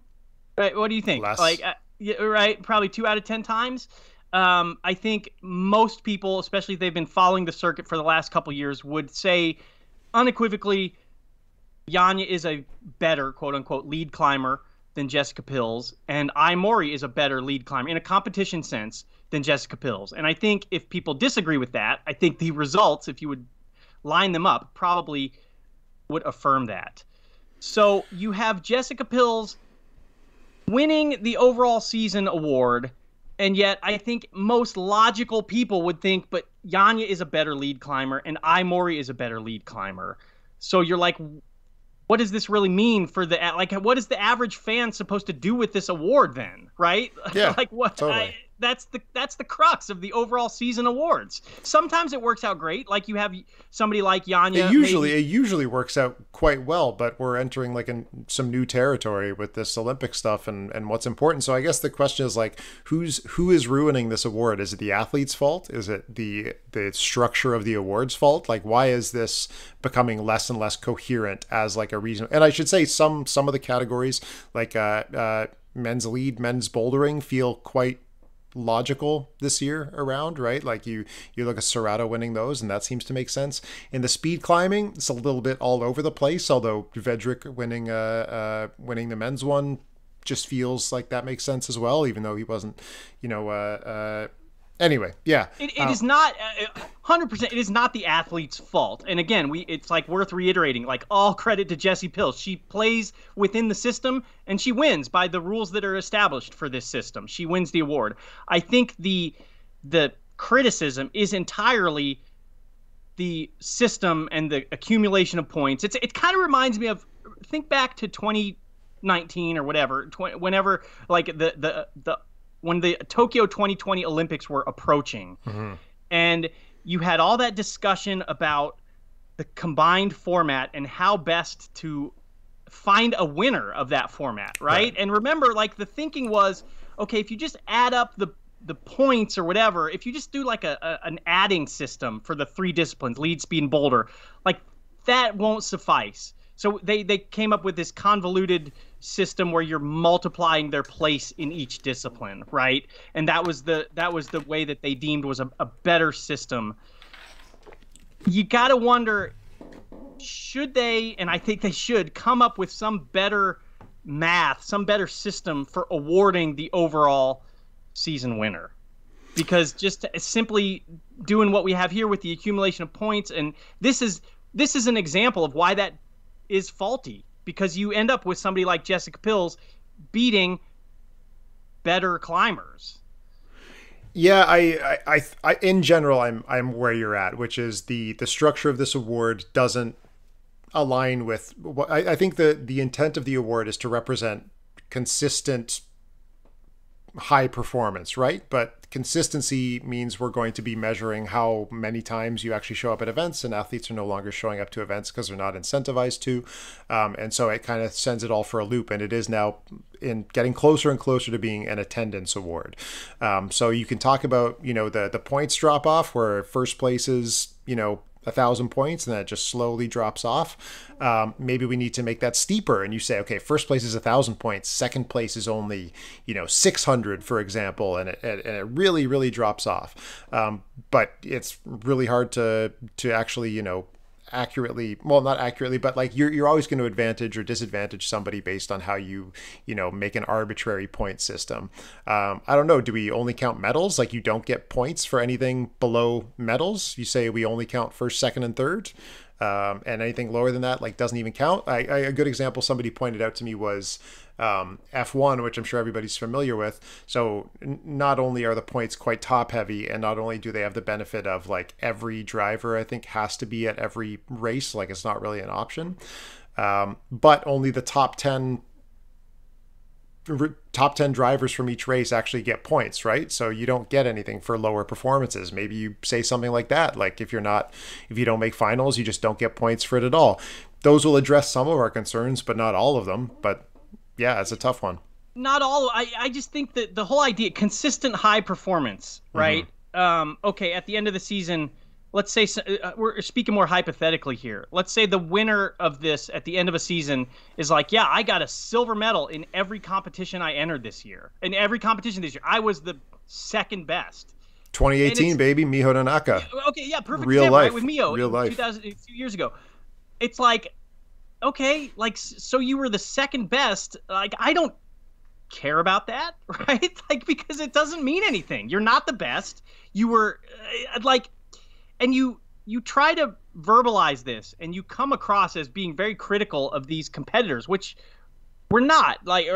Right? What do you think? Less. Like, uh, yeah, right? Probably two out of ten times. Um, I think most people, especially if they've been following the circuit for the last couple years, would say unequivocally, Janja is a better "quote unquote" lead climber than Jessica Pilz, and Ai Mori is a better lead climber in a competition sense than Jessica Pilz. And I think if people disagree with that, I think the results, if you would line them up, probably would affirm that. So you have Jessica Pilz winning the overall season award, and yet I think most logical people would think, but Janja is a better lead climber and Ai Mori is a better lead climber. So you're like, what does this really mean for the, like, what is the average fan supposed to do with this award then? Right? Yeah, like what? Totally. I, that's the, that's the crux of the overall season awards. Sometimes it works out great. Like you have somebody like Janja. It usually, maybe. it usually works out quite well, but we're entering like in some new territory with this Olympic stuff and, and what's important. So I guess the question is like, who's, who is ruining this award? Is it the athlete's fault? Is it the, the structure of the award's fault? Like, why is this becoming less and less coherent as like a reason? And I should say some, some of the categories like uh, uh, men's lead, men's bouldering feel quite logical this year around, right? Like you you look at Sorato winning those, and that seems to make sense. In the speed climbing, it's a little bit all over the place, although Veddriq winning uh, uh winning the men's one just feels like that makes sense as well, even though he wasn't, you know, uh uh Anyway, yeah. It, it um, is not one hundred percent. It is not the athlete's fault. And again, we it's like worth reiterating, like all credit to Jessy Pilz. She plays within the system and she wins by the rules that are established for this system. She wins the award. I think the the criticism is entirely the system and the accumulation of points. It's it kind of reminds me of, think back to twenty nineteen or whatever, tw- whenever like the the the when the Tokyo twenty twenty Olympics were approaching, mm-hmm. and you had all that discussion about the combined format and how best to find a winner of that format, right? Yeah. And remember, like the thinking was, okay, if you just add up the the points or whatever, if you just do like a, a an adding system for the three disciplines, lead, speed, and boulder, like that won't suffice. So they, they came up with this convoluted system where you're multiplying their place in each discipline, right? And that was the that was the way that they deemed was a, a better system. You gotta wonder, should they, and I think they should, come up with some better math, some better system for awarding the overall season winner? Because just simply doing what we have here with the accumulation of points, and this is this is an example of why that is faulty, because you end up with somebody like Jessy Pilz beating better climbers. Yeah, I, I, I, I, in general, I'm, I'm where you're at, which is the, the structure of this award doesn't align with what I, I think the, the intent of the award is to represent consistent high performance, right? But consistency means we're going to be measuring how many times you actually show up at events, and athletes are no longer showing up to events because they're not incentivized to. Um, and so it kind of sends it all for a loop, and it is now in getting closer and closer to being an attendance award. Um, so you can talk about, you know, the, the points drop off where first place is, you know, a thousand points, and then it just slowly drops off. Um, maybe we need to make that steeper, and you say, okay, first place is a thousand points, second place is only, you know, six hundred, for example, and it, and it really, really drops off. Um, but it's really hard to, to actually, you know, accurately, well, not accurately, but like you're, you're always going to advantage or disadvantage somebody based on how you, you know, make an arbitrary point system. Um, I don't know. Do we only count medals? Like you don't get points for anything below medals. You say we only count first, second, and third. Um, and anything lower than that, like, doesn't even count. I, I, a good example somebody pointed out to me was um, F one, which I'm sure everybody's familiar with. So n- not only are the points quite top heavy, and not only do they have the benefit of like every driver, I think, has to be at every race. Like, it's not really an option, um, but only the top ten top ten drivers from each race actually get points, right? So you don't get anything for lower performances. Maybe you say something like that, like if you're not, if you don't make finals, you just don't get points for it at all. Those will address some of our concerns, but not all of them. But yeah, it's a tough one. Not all. I, I just think that the whole idea, consistent high performance, right? Mm-hmm. Um, okay, at the end of the season, let's say, uh, we're speaking more hypothetically here. Let's say the winner of this at the end of a season is like, yeah, I got a silver medal in every competition I entered this year. In every competition this year, I was the second best. twenty eighteen, baby, Miho Nonaka. Okay, yeah, perfect Real example, life. Right, with Miho. Real life. two thousand, two years ago. It's like, okay, like, so you were the second best. Like, I don't care about that, right? Like, because it doesn't mean anything. You're not the best. You were, like... And you you try to verbalize this, and you come across as being very critical of these competitors, which we're not. Like,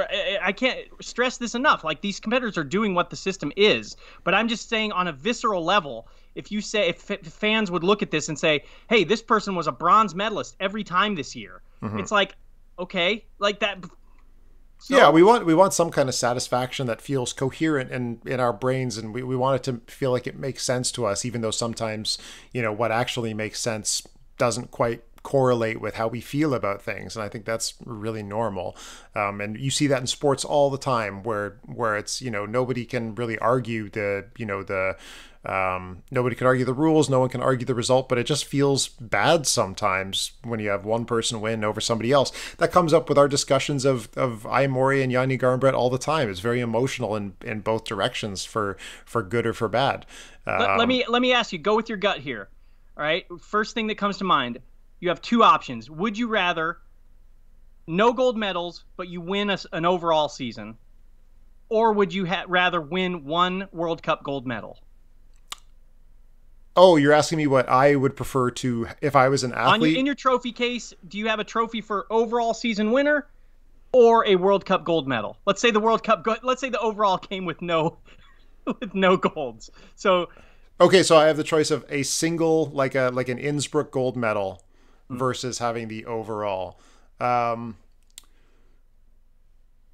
I can't stress this enough. Like, these competitors are doing what the system is. But I'm just saying, on a visceral level, if you say, if fans would look at this and say, hey, this person was a bronze medalist every time this year, mm-hmm. It's like, okay, like that. So, yeah, we want we want some kind of satisfaction that feels coherent in, in our brains, and we, we want it to feel like it makes sense to us, even though sometimes, you know, what actually makes sense doesn't quite correlate with how we feel about things. And I think that's really normal. Um, and you see that in sports all the time where where it's, you know, nobody can really argue the, you know, the um, nobody can argue the rules. No one can argue the result, but it just feels bad sometimes when you have one person win over somebody else. That comes up with our discussions of, of Ai Mori and Janja Garnbret all the time. It's very emotional in, in both directions, for, for good or for bad. Um, let, let me, let me ask you, go with your gut here. All right. First thing that comes to mind, you have two options. Would you rather no gold medals, but you win a, an overall season? Or would you ha- rather win one World Cup gold medal? Oh, you're asking me what I would prefer to if I was an athlete? On your, in your trophy case, do you have a trophy for overall season winner or a World Cup gold medal? Let's say the World Cup, let's say the overall came with no, with no golds. So, okay, so I have the choice of a single, like a like an Innsbruck gold medal, mm-hmm. versus having the overall. Um,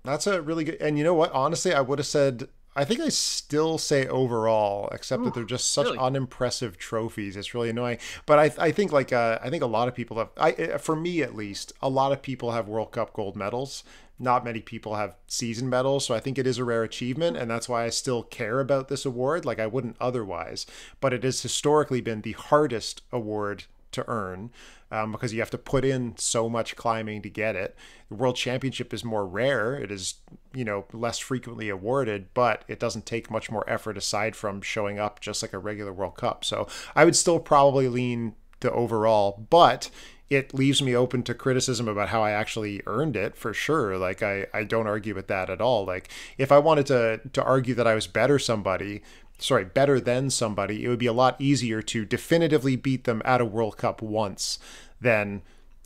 that's a really good. And you know what? Honestly, I would have said. I think I still say overall, except Ooh, that they're just such really? unimpressive trophies. It's really annoying. But I, I think like uh, I think a lot of people have. I, for me at least, a lot of people have World Cup gold medals. Not many people have season medals, so I think it is a rare achievement, and that's why I still care about this award. Like I wouldn't otherwise, but it has historically been the hardest award to earn um, because you have to put in so much climbing to get it. The World Championship is more rare. It is, you know, less frequently awarded, but it doesn't take much more effort aside from showing up just like a regular World Cup. So I would still probably lean to overall, but it leaves me open to criticism about how I actually earned it for sure. Like I, I don't argue with that at all. Like if I wanted to, to argue that I was better somebody, sorry, better than somebody, it would be a lot easier to definitively beat them at a World Cup once than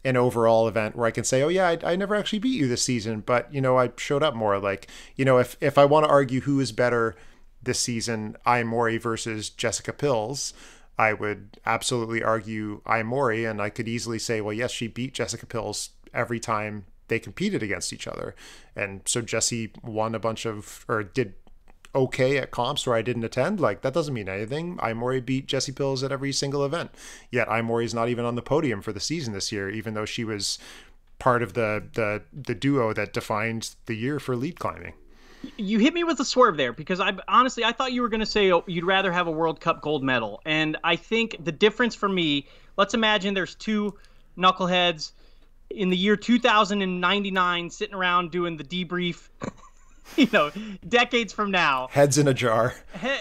an overall event where I can say, oh yeah, I, I never actually beat you this season, but you know, I showed up more. Like, you know, if, if I want to argue who is better this season, Ai Mori versus Jessica Pilz, I would absolutely argue Ai Mori, and I could easily say, well, yes, she beat Jessica Pilz every time they competed against each other. And so Jesse won a bunch of, or did okay at comps where I didn't attend. Like that doesn't mean anything. Ai Mori beat Jessy Pilz at every single event, yet Ai Mori is not even on the podium for the season this year, even though she was part of the the the duo that defined the year for lead climbing. You hit me with a swerve there, because I honestly I thought you were going to say oh, you'd rather have a World Cup gold medal, and I think the difference for me, let's imagine there's two knuckleheads in the year two thousand ninety-nine sitting around doing the debrief. You know, decades from now. Heads in a jar.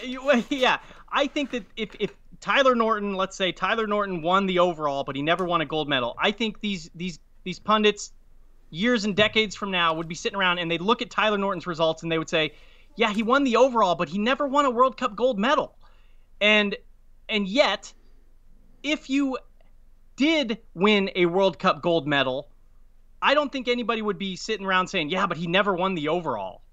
He, yeah. I think that if, if Tyler Norton, let's say Tyler Norton won the overall, but he never won a gold medal, I think these these these pundits years and decades from now would be sitting around and they'd look at Tyler Norton's results and they would say, yeah, he won the overall, but he never won a World Cup gold medal. And and yet, if you did win a World Cup gold medal, I don't think anybody would be sitting around saying, yeah, but he never won the overall.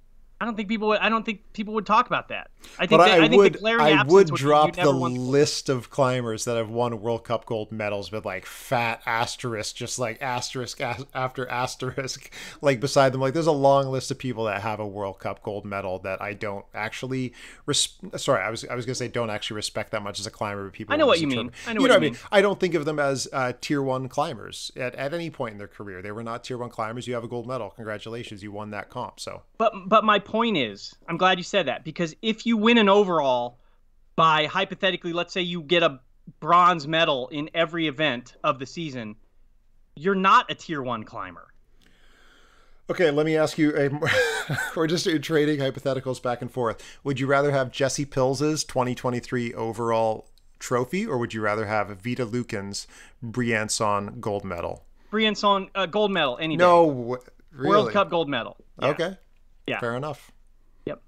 I don't think people would, I don't think people would talk about that. I think, that, I, I think would, the glaring I absence would drop the list of climbers that have won World Cup gold medals with like fat asterisk, just like asterisk after asterisk, like beside them. Like there's a long list of people that have a World Cup gold medal that I don't actually, res- sorry, I was I was going to say don't actually respect that much as a climber. But people I know what you mean. I know, you know what you mean. mean. I don't think of them as uh, tier one climbers at, at any point in their career. They were not tier one climbers. You have a gold medal. Congratulations. You won that comp. So, but, but my point is, I'm glad you said that, because if you win an overall by hypothetically, let's say you get a bronze medal in every event of the season, you're not a tier one climber. Okay, let me ask you a we're just trading hypotheticals back and forth. Would you rather have Jessy Pilz's twenty twenty-three overall trophy, or would you rather have Vita Lucan's Briançon gold medal? Briançon uh, gold medal any no, day. Really? World Cup gold medal. Yeah. Okay. Yeah. Fair enough. Yep.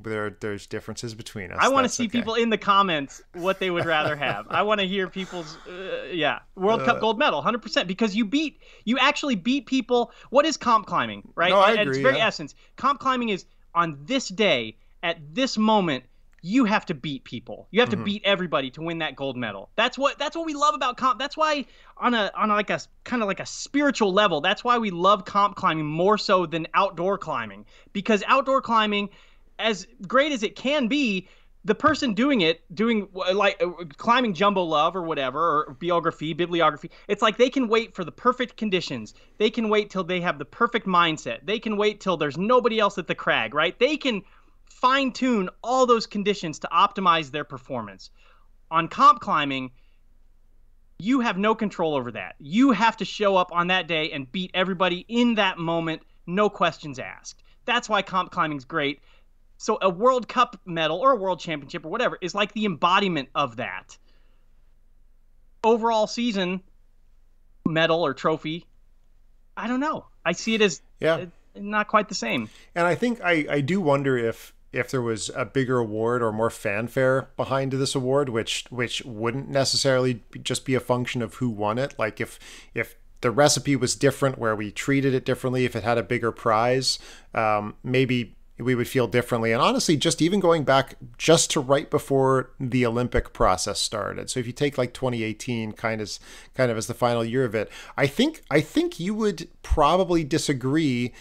There, there's differences between us. I want to see okay. people in the comments what they would rather have. I want to hear people's, uh, yeah, World uh, Cup gold medal, one hundred percent, because you beat, you actually beat people. What is comp climbing, right? No, I at, agree, at its very yeah. essence, comp climbing is on this day, at this moment, you have to beat people. You have to mm-hmm. beat everybody to win that gold medal. That's what that's what we love about comp. That's why on a on a, like a kind of like a spiritual level, that's why we love comp climbing more so than outdoor climbing. Because outdoor climbing, as great as it can be, the person doing it, doing like climbing jumbo love or whatever, or biography, bibliography, it's like they can wait for the perfect conditions. They can wait till they have the perfect mindset. They can wait till there's nobody else at the crag, right? They can fine-tune all those conditions to optimize their performance. On comp climbing, you have no control over that. You have to show up on that day and beat everybody in that moment, no questions asked. That's why comp climbing is great. So a World Cup medal or a World Championship or whatever is like the embodiment of that. Overall season medal or trophy, I don't know. I see it as yeah. not quite the same. And I think I, I do wonder if if there was a bigger award or more fanfare behind this award, which which wouldn't necessarily just be a function of who won it. Like if if the recipe was different, where we treated it differently, if it had a bigger prize, um, maybe we would feel differently. And honestly, just even going back just to right before the Olympic process started. So if you take like twenty eighteen kind of, kind of as the final year of it, I think, I think you would probably disagree,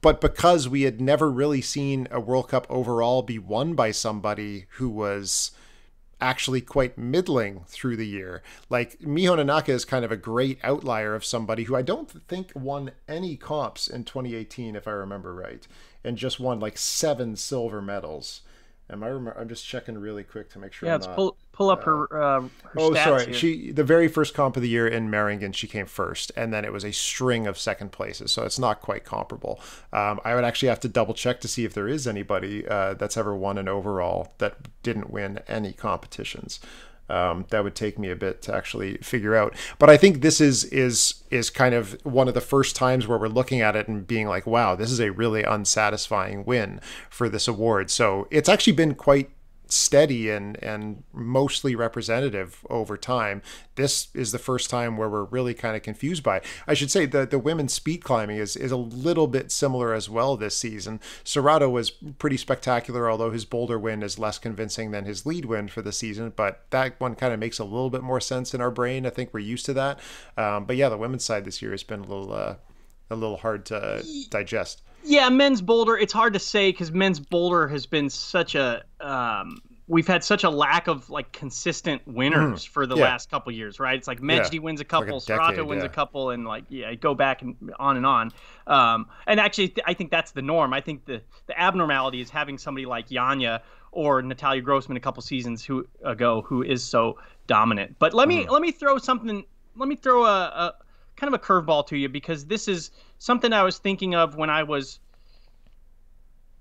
but because we had never really seen a World Cup overall be won by somebody who was actually quite middling through the year. Like Miho Nonaka is kind of a great outlier of somebody who I don't think won any comps in twenty eighteen, if I remember right, and just won like seven silver medals. Am I remember? I'm just checking really quick to make sure. Yeah, I'm let's not, pull pull up uh, her. Uh, her oh, stats sorry. Here. She the very first comp of the year in Meiringen, she came first, and then it was a string of second places. So it's not quite comparable. Um, I would actually have to double check to see if there is anybody uh, that's ever won an overall that didn't win any competitions. Um, that would take me a bit to actually figure out. But I think this is is is kind of one of the first times where we're looking at it and being like, wow, this is a really unsatisfying win for this award. So it's actually been quite steady and and mostly representative over time. This is the first time where we're really kind of confused by it. I should say that the women's speed climbing is is a little bit similar as well this season. Sorato was pretty spectacular, although his boulder win is less convincing than his lead win for the season, but that one kind of makes a little bit more sense in our brain. I think we're used to that. Um, but yeah, the women's side this year has been a little uh, a little hard to digest. Yeah, men's boulder, it's hard to say because men's boulder has been such a um, – we've had such a lack of, like, consistent winners mm, for the yeah. last couple of years, right? It's like Mejdi yeah. wins a couple, like a decade, Sorato wins yeah. a couple, and, like, yeah, go back and on and on. Um, and actually, th I think that's the norm. I think the, the abnormality is having somebody like Janja or Natalia Grossman a couple seasons who, ago who is so dominant. But let me mm. let me throw something – let me throw a, a – kind of a curveball to you, because this is something I was thinking of when I was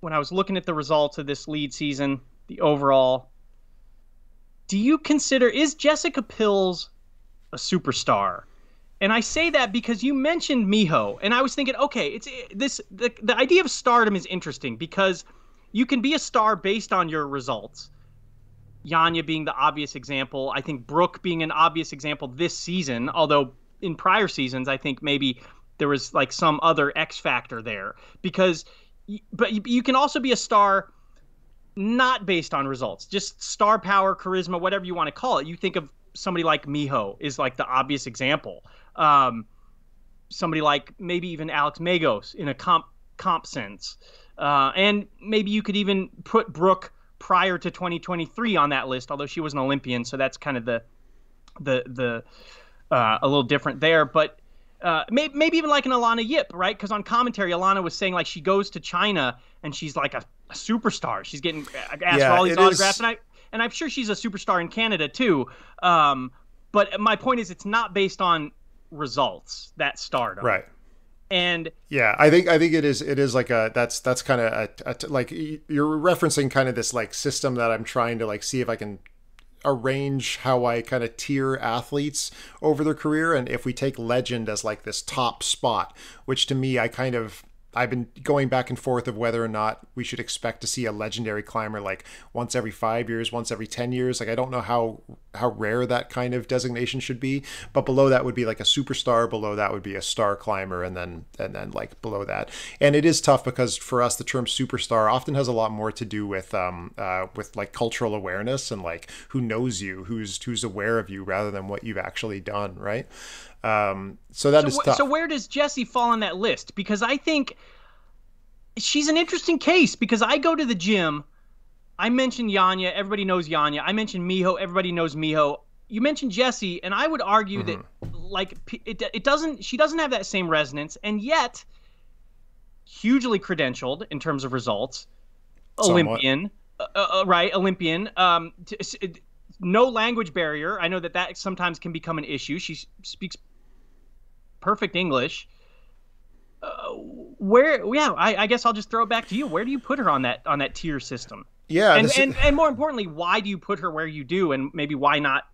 when I was looking at the results of this lead season, the overall. Do you consider, is Jessica Pilz a superstar? And I say that because you mentioned Miho, and I was thinking, okay, it's this the, the idea of stardom is interesting because you can be a star based on your results. Janja being the obvious example, I think Brooke being an obvious example this season, although in prior seasons, I think maybe there was like some other X factor there, because, but you can also be a star not based on results, just star power, charisma, whatever you want to call it. You think of somebody like Miho is like the obvious example. Um, somebody like maybe even Alex Magos in a comp comp sense. Uh, and maybe you could even put Brooke prior to twenty twenty-three on that list, although she was an Olympian. So that's kind of the, the, the, Uh, a little different there, but uh, maybe, maybe even like an Alana Yip, right? Because on commentary, Alana was saying like she goes to China and she's like a, a superstar. She's getting asked yeah, for all these autographs, is... and I and I'm sure she's a superstar in Canada too. Um, but my point is, it's not based on results, that stardom, right? And yeah, I think I think it is it is like a that's that's kind of a, a like you're referencing kind of this like system that I'm trying to like see if I can arrange how I kind of tier athletes over their career. And if we take legend as like this top spot, which to me, I kind of, I've been going back and forth of whether or not we should expect to see a legendary climber like once every five years, once every ten years. Like, I don't know how, how rare that kind of designation should be, but below that would be like a superstar, below that would be a star climber. And then, and then like below that. And it is tough because for us, the term superstar often has a lot more to do with, um, uh, with like cultural awareness and like who knows you, who's, who's aware of you rather than what you've actually done. Right. Um, so that so, is tough. So where does Jesse fall on that list? Because I think she's an interesting case, because I go to the gym, I mention Janja, everybody knows Janja. I mention Miho, everybody knows Miho. You mentioned Jesse, and I would argue mm-hmm. that like it, it doesn't, she doesn't have that same resonance, and yet hugely credentialed in terms of results. Somewhat. Olympian, uh, uh, right? Olympian. Um, t it, no language barrier. I know that that sometimes can become an issue. She speaks perfect English. Uh, where, yeah, I, I guess I'll just throw it back to you. Where do you put her on that on that tier system? Yeah, and and, and more importantly, why do you put her where you do, and maybe why not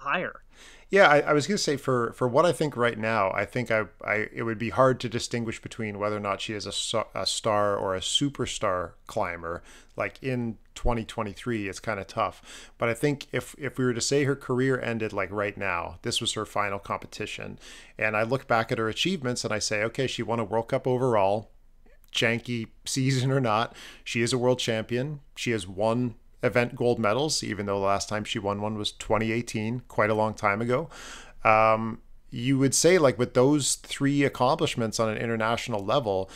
higher. Yeah, I, I was going to say for for what I think right now, I think I, I it would be hard to distinguish between whether or not she is a, a star or a superstar climber. Like in twenty twenty-three, it's kind of tough. But I think if if we were to say her career ended like right now, this was her final competition. And I look back at her achievements and I say, okay, she won a World Cup overall, janky season or not. She is a world champion. She has won event gold medals, even though the last time she won one was twenty eighteen, quite a long time ago. Um, you would say, like, with those three accomplishments on an international level,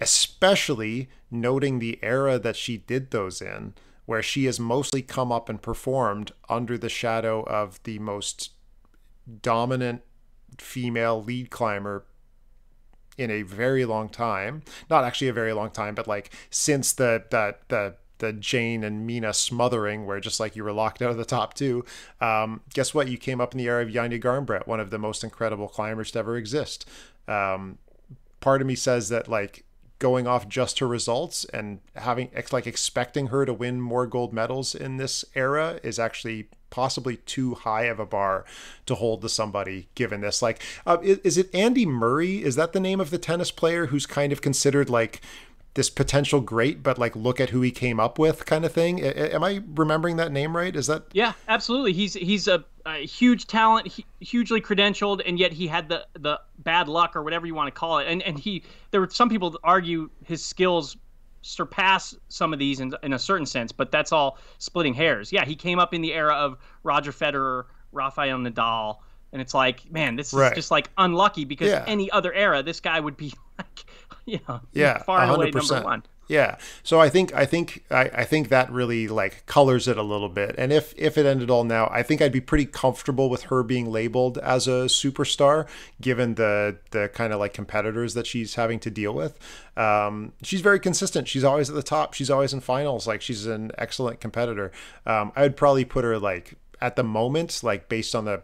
especially noting the era that she did those in, where she has mostly come up and performed under the shadow of the most dominant female lead climber in a very long time. Not actually a very long time, but like since the the the the Jane and Mina smothering, where just like you were locked out of the top two, um, guess what? You came up in the era of Janja Garnbret, one of the most incredible climbers to ever exist. Um, part of me says that, like, going off just her results and having like expecting her to win more gold medals in this era is actually possibly too high of a bar to hold to somebody given this. Like, uh, is, is it Andy Murray? Is that the name of the tennis player who's kind of considered like this potential great, but like look at who he came up with kind of thing? Am I remembering that name right? Is that? Yeah, absolutely. He's he's a, a huge talent, hugely credentialed, and yet he had the the bad luck or whatever you want to call it. And and he there were some people that argue his skills surpass some of these in in a certain sense, but that's all splitting hairs. Yeah, he came up in the era of Roger Federer, Rafael Nadal, and it's like, man, this is right. just like unlucky because yeah. any other era, this guy would be like. Yeah, yeah, far and away number one. Yeah, so I think I think I, I think that really like colors it a little bit. And if if it ended all now, I think I'd be pretty comfortable with her being labeled as a superstar, given the the kind of like competitors that she's having to deal with. Um, she's very consistent. She's always at the top. She's always in finals. Like, she's an excellent competitor. Um, I would probably put her like at the moment, like based on the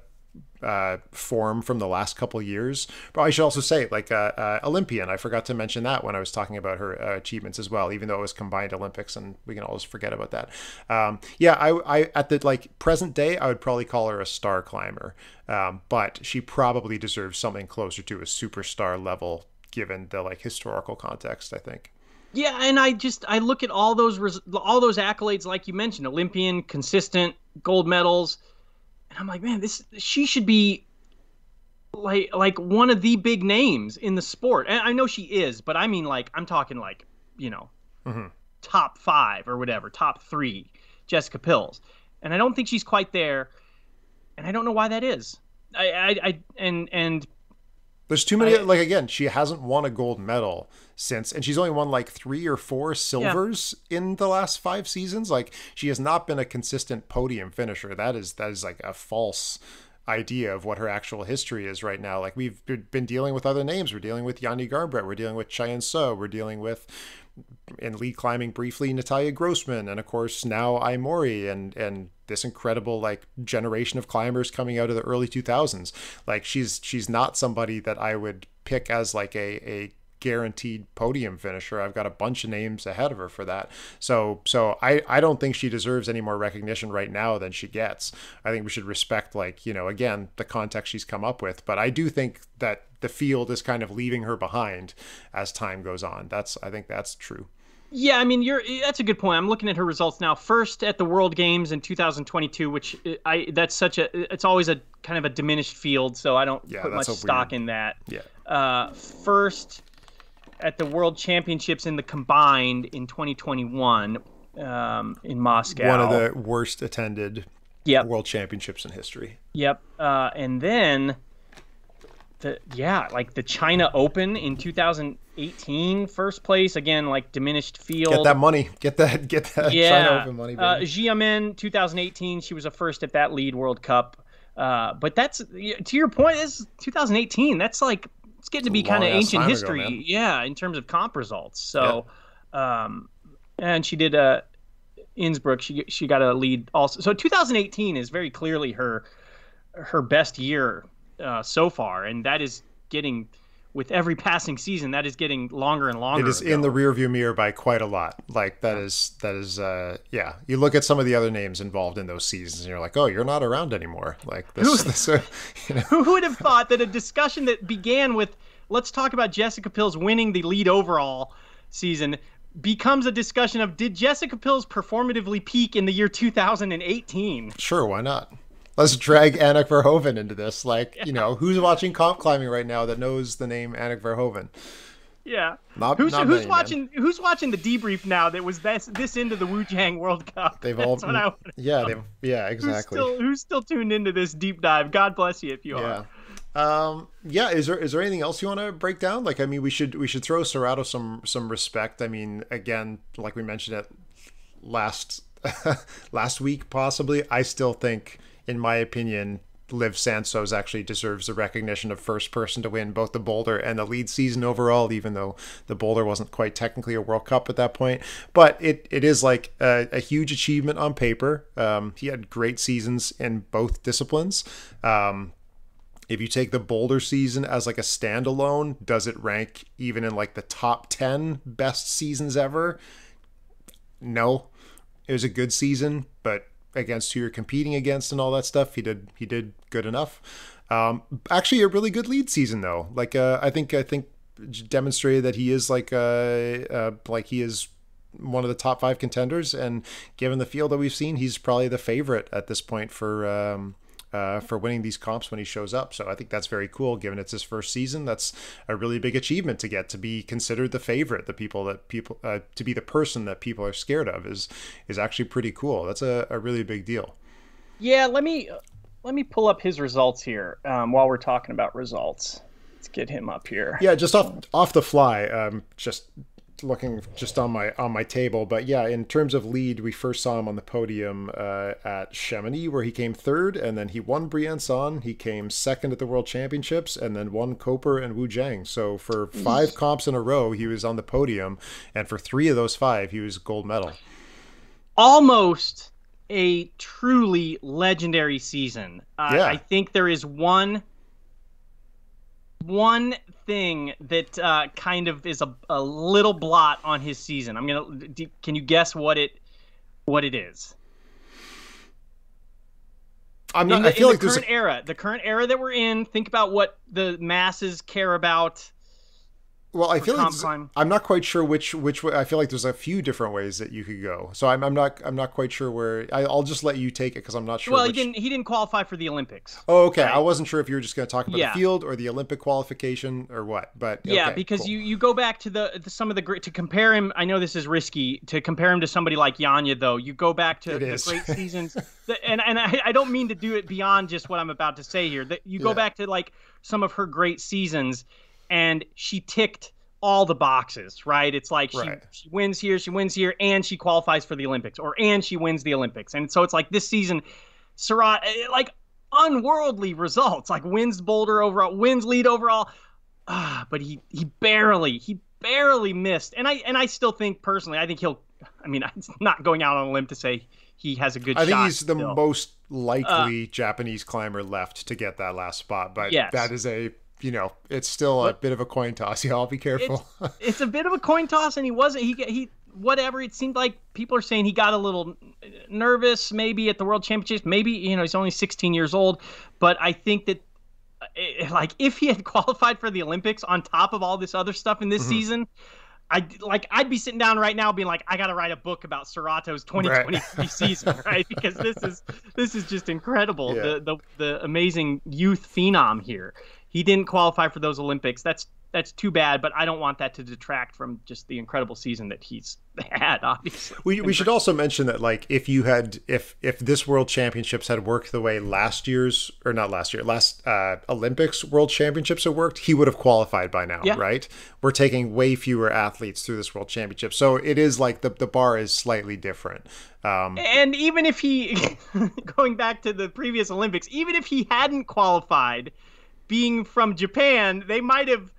uh form from the last couple years. But I should also say, like, uh, uh Olympian, I forgot to mention that when I was talking about her uh, achievements as well, even though it was combined Olympics and we can always forget about that. um yeah I, I at the like present day, I would probably call her a star climber, um but she probably deserves something closer to a superstar level given the like historical context, I think. Yeah, and I just I look at all those res all those accolades like you mentioned, Olympian, consistent, gold medals. And I'm like, man, this she should be like like one of the big names in the sport. And I know she is, but I mean, like, I'm talking like, you know, mm-hmm. top five or whatever, top three, Jessica Pilz. And I don't think she's quite there. And I don't know why that is. I I, I and and there's too many. I, like, again, she hasn't won a gold medal since, and she's only won like three or four silvers yeah. in the last five seasons. Like, she has not been a consistent podium finisher. That is, that is like a false idea of what her actual history is right now. Like, we've been dealing with other names. We're dealing with Janja Garnbret. We're dealing with Chaehyun Seo. We're dealing with, in lead climbing briefly, Natalia Grossman, and of course now Ai Mori, and and this incredible like generation of climbers coming out of the early two thousands. Like, she's she's not somebody that I would pick as like a a guaranteed podium finisher. I've got a bunch of names ahead of her for that. So so I I don't think she deserves any more recognition right now than she gets. I think we should respect, like, you know, again, the context she's come up with, but I do think that the field is kind of leaving her behind as time goes on. That's I think that's true. Yeah, I mean, you're that's a good point. I'm looking at her results now. First at the World Games in two thousand twenty-two, which I that's such a it's always a kind of a diminished field, so I don't yeah, put much stock weird. in that. Yeah. Uh first at the World Championships in the combined in twenty twenty-one um, in Moscow. One of the worst attended yep. World Championships in history. Yep. Uh, and then, the yeah, like the China Open in two thousand eighteen, first place. Again, like diminished field. Get that money. Get that, get that yeah. China Open money. Uh, Xiamen, two thousand eighteen, she was a first at that lead World Cup. Uh, but that's, to your point, this is two thousand eighteen. That's like, it's getting to be kind of ancient history, ago, yeah, in terms of comp results. So, yeah. um, and she did uh, Innsbruck. She she got a lead also. So two thousand eighteen is very clearly her her best year uh, so far, and that is getting with every passing season, that is getting longer and longer. It is ago. in the rearview mirror by quite a lot. Like that yeah. is, that is, uh, yeah. You look at some of the other names involved in those seasons and you're like, oh, you're not around anymore. Like this, who, this uh, you know. Who would have thought that a discussion that began with, let's talk about Jessica Pilz winning the lead overall season becomes a discussion of, did Jessica Pilz performatively peak in the year two thousand eighteen? Sure. Why not? Let's drag Annick Verhoeven into this. Like, you know, who's watching comp climbing right now that knows the name Annick Verhoeven? Yeah. Not, who's not who's many, watching man. Who's watching the debrief now that was this this into the Wujiang World Cup? They've That's all. What I yeah. They've, yeah. Exactly. Who's still, who's still tuned into this deep dive? God bless you if you yeah. are. Um, yeah. Is there is there anything else you want to break down? Like, I mean, we should we should throw Sorato some some respect. I mean, again, like we mentioned it last last week, possibly. I still think, in my opinion, Liv Sansos actually deserves the recognition of first person to win both the Boulder and the lead season overall, even though the Boulder wasn't quite technically a World Cup at that point. But it it is like a, a huge achievement on paper. Um, he had great seasons in both disciplines. Um, if you take the Boulder season as like a standalone, does it rank even in like the top ten best seasons ever? No. It was a good season, but against who you're competing against and all that stuff, he did he did good enough. Um, actually, a really good lead season though. Like uh, I think I think demonstrated that he is like uh, uh, like he is one of the top five contenders. And given the field that we've seen, he's probably the favorite at this point for um, uh, for winning these comps when he shows up. So I think that's very cool. Given it's his first season, that's a really big achievement to get to be considered the favorite. The people that people uh, to be the person that people are scared of is is actually pretty cool. That's a, a really big deal. Yeah, let me let me pull up his results here um, while we're talking about results. Let's get him up here. Yeah, just off off the fly. Um, just looking just on my on my table, but yeah, in terms of lead, we first saw him on the podium uh at Chamonix, where he came third, and then he won Briançon, he came second at the World Championships, and then won Koper and Wujiang. So for five comps in a row he was on the podium, and for three of those five he was gold medal. Almost a truly legendary season. uh, yeah. I think there is one One thing that uh, kind of is a, a little blot on his season. I'm gonna. Do, can you guess what it what it is? I'm not. In the, I feel in like the current a... era, the current era that we're in. Think about what the masses care about. Well, I feel like I'm not quite sure which which way. I feel like there's a few different ways that you could go. So I'm I'm not I'm not quite sure where. I, I'll just let you take it because I'm not sure. Well, which... he didn't he didn't qualify for the Olympics. Oh, okay. Right? I wasn't sure if you were just going to talk about yeah. the field or the Olympic qualification or what. But okay, yeah, because cool. you you go back to the, the some of the great to compare him. I know this is risky to compare him to somebody like Janja, though. You go back to it the is. great seasons, that, and and I, I don't mean to do it beyond just what I'm about to say here. That you go yeah. back to like some of her great seasons. And she ticked all the boxes, right? It's like she, right. she wins here, she wins here, and she qualifies for the Olympics, or and she wins the Olympics. And so it's like this season, Sorato, like unworldly results, like wins Boulder overall, wins lead overall. Uh, but he he barely, he barely missed. And I and I still think personally, I think he'll, I mean, it's not going out on a limb to say he has a good shot. I think he's the still. most likely uh, Japanese climber left to get that last spot, but yes. that is a... you know, it's still a bit of a coin toss. Yeah, I'll be careful. It's, it's a bit of a coin toss, and he wasn't. He he, whatever. It seemed like people are saying he got a little nervous, maybe at the World Championships. Maybe you know he's only sixteen years old, but I think that like if he had qualified for the Olympics on top of all this other stuff in this mm-hmm. season, I like I'd be sitting down right now being like, I got to write a book about Sorato's twenty twenty-three right. season, right? Because this is this is just incredible. Yeah. The the the amazing youth phenom here. He didn't qualify for those Olympics. That's that's too bad, but I don't want that to detract from just the incredible season that he's had, obviously. We, we should also mention that, like, if you had, if if this World Championships had worked the way last year's, or not last year, last uh, Olympics World Championships had worked, he would have qualified by now, yeah. right? We're taking way fewer athletes through this World Championship. So it is like the, the bar is slightly different. Um, and even if he, going back to the previous Olympics, even if he hadn't qualified, being from Japan, they might have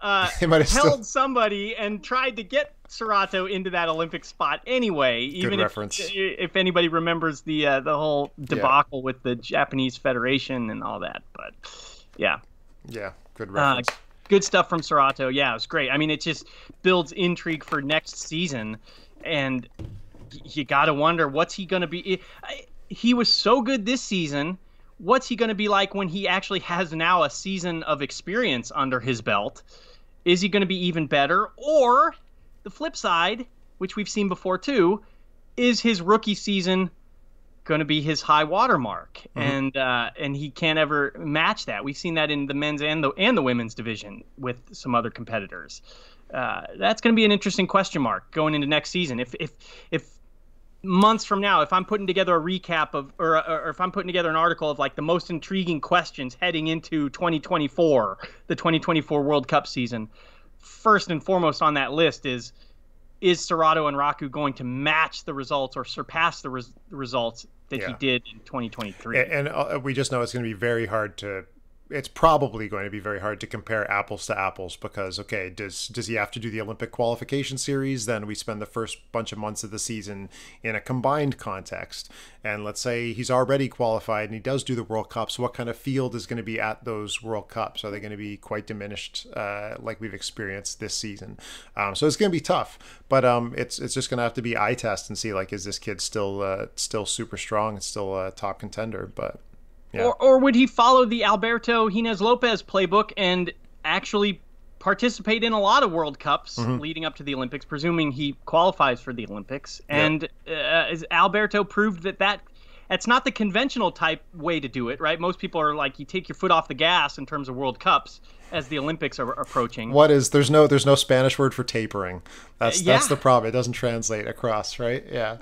uh, they might have held still... somebody and tried to get Sorato into that Olympic spot anyway. Good even reference. If, if anybody remembers the uh, the whole debacle yeah. with the Japanese Federation and all that, but yeah, yeah, good reference. Uh, good stuff from Sorato. Yeah, it was great. I mean, it just builds intrigue for next season, and you got to wonder, what's he going to be? He was so good this season. What's he going to be like when he actually has now a season of experience under his belt? Is he going to be even better? Or the flip side, which we've seen before too, is his rookie season going to be his high water mark? Mm-hmm. And uh, and he can't ever match that. We've seen that in the men's and the and the women's division with some other competitors. Uh, that's going to be an interesting question mark going into next season. If if if months from now, if I'm putting together a recap of, or, or if I'm putting together an article of like the most intriguing questions heading into twenty twenty-four, the twenty twenty-four World Cup season, first and foremost on that list is, is Sorato Anraku going to match the results or surpass the res results that yeah. he did in twenty twenty-three? And, and uh, we just know it's going to be very hard to, it's probably going to be very hard to compare apples to apples, because, okay, does does he have to do the Olympic qualification series? Then we spend the first bunch of months of the season in a combined context. And let's say he's already qualified and he does do the World Cups. What kind of field is going to be at those World Cups? Are they going to be quite diminished uh, like we've experienced this season? Um, so it's going to be tough, but um, it's, it's just going to have to be eye test and see, like, is this kid still, uh, still super strong and still a top contender? But... Yeah. Or, or would he follow the Alberto Ginez Lopez playbook and actually participate in a lot of World Cups mm-hmm. leading up to the Olympics, presuming he qualifies for the Olympics? Yeah. And uh, Alberto proved that, that that's not the conventional type way to do it, right? Most people are like, you take your foot off the gas in terms of World Cups as the Olympics are approaching. What is, there's no there's no Spanish word for tapering. That's yeah. that's the problem. It doesn't translate across, right? Yeah.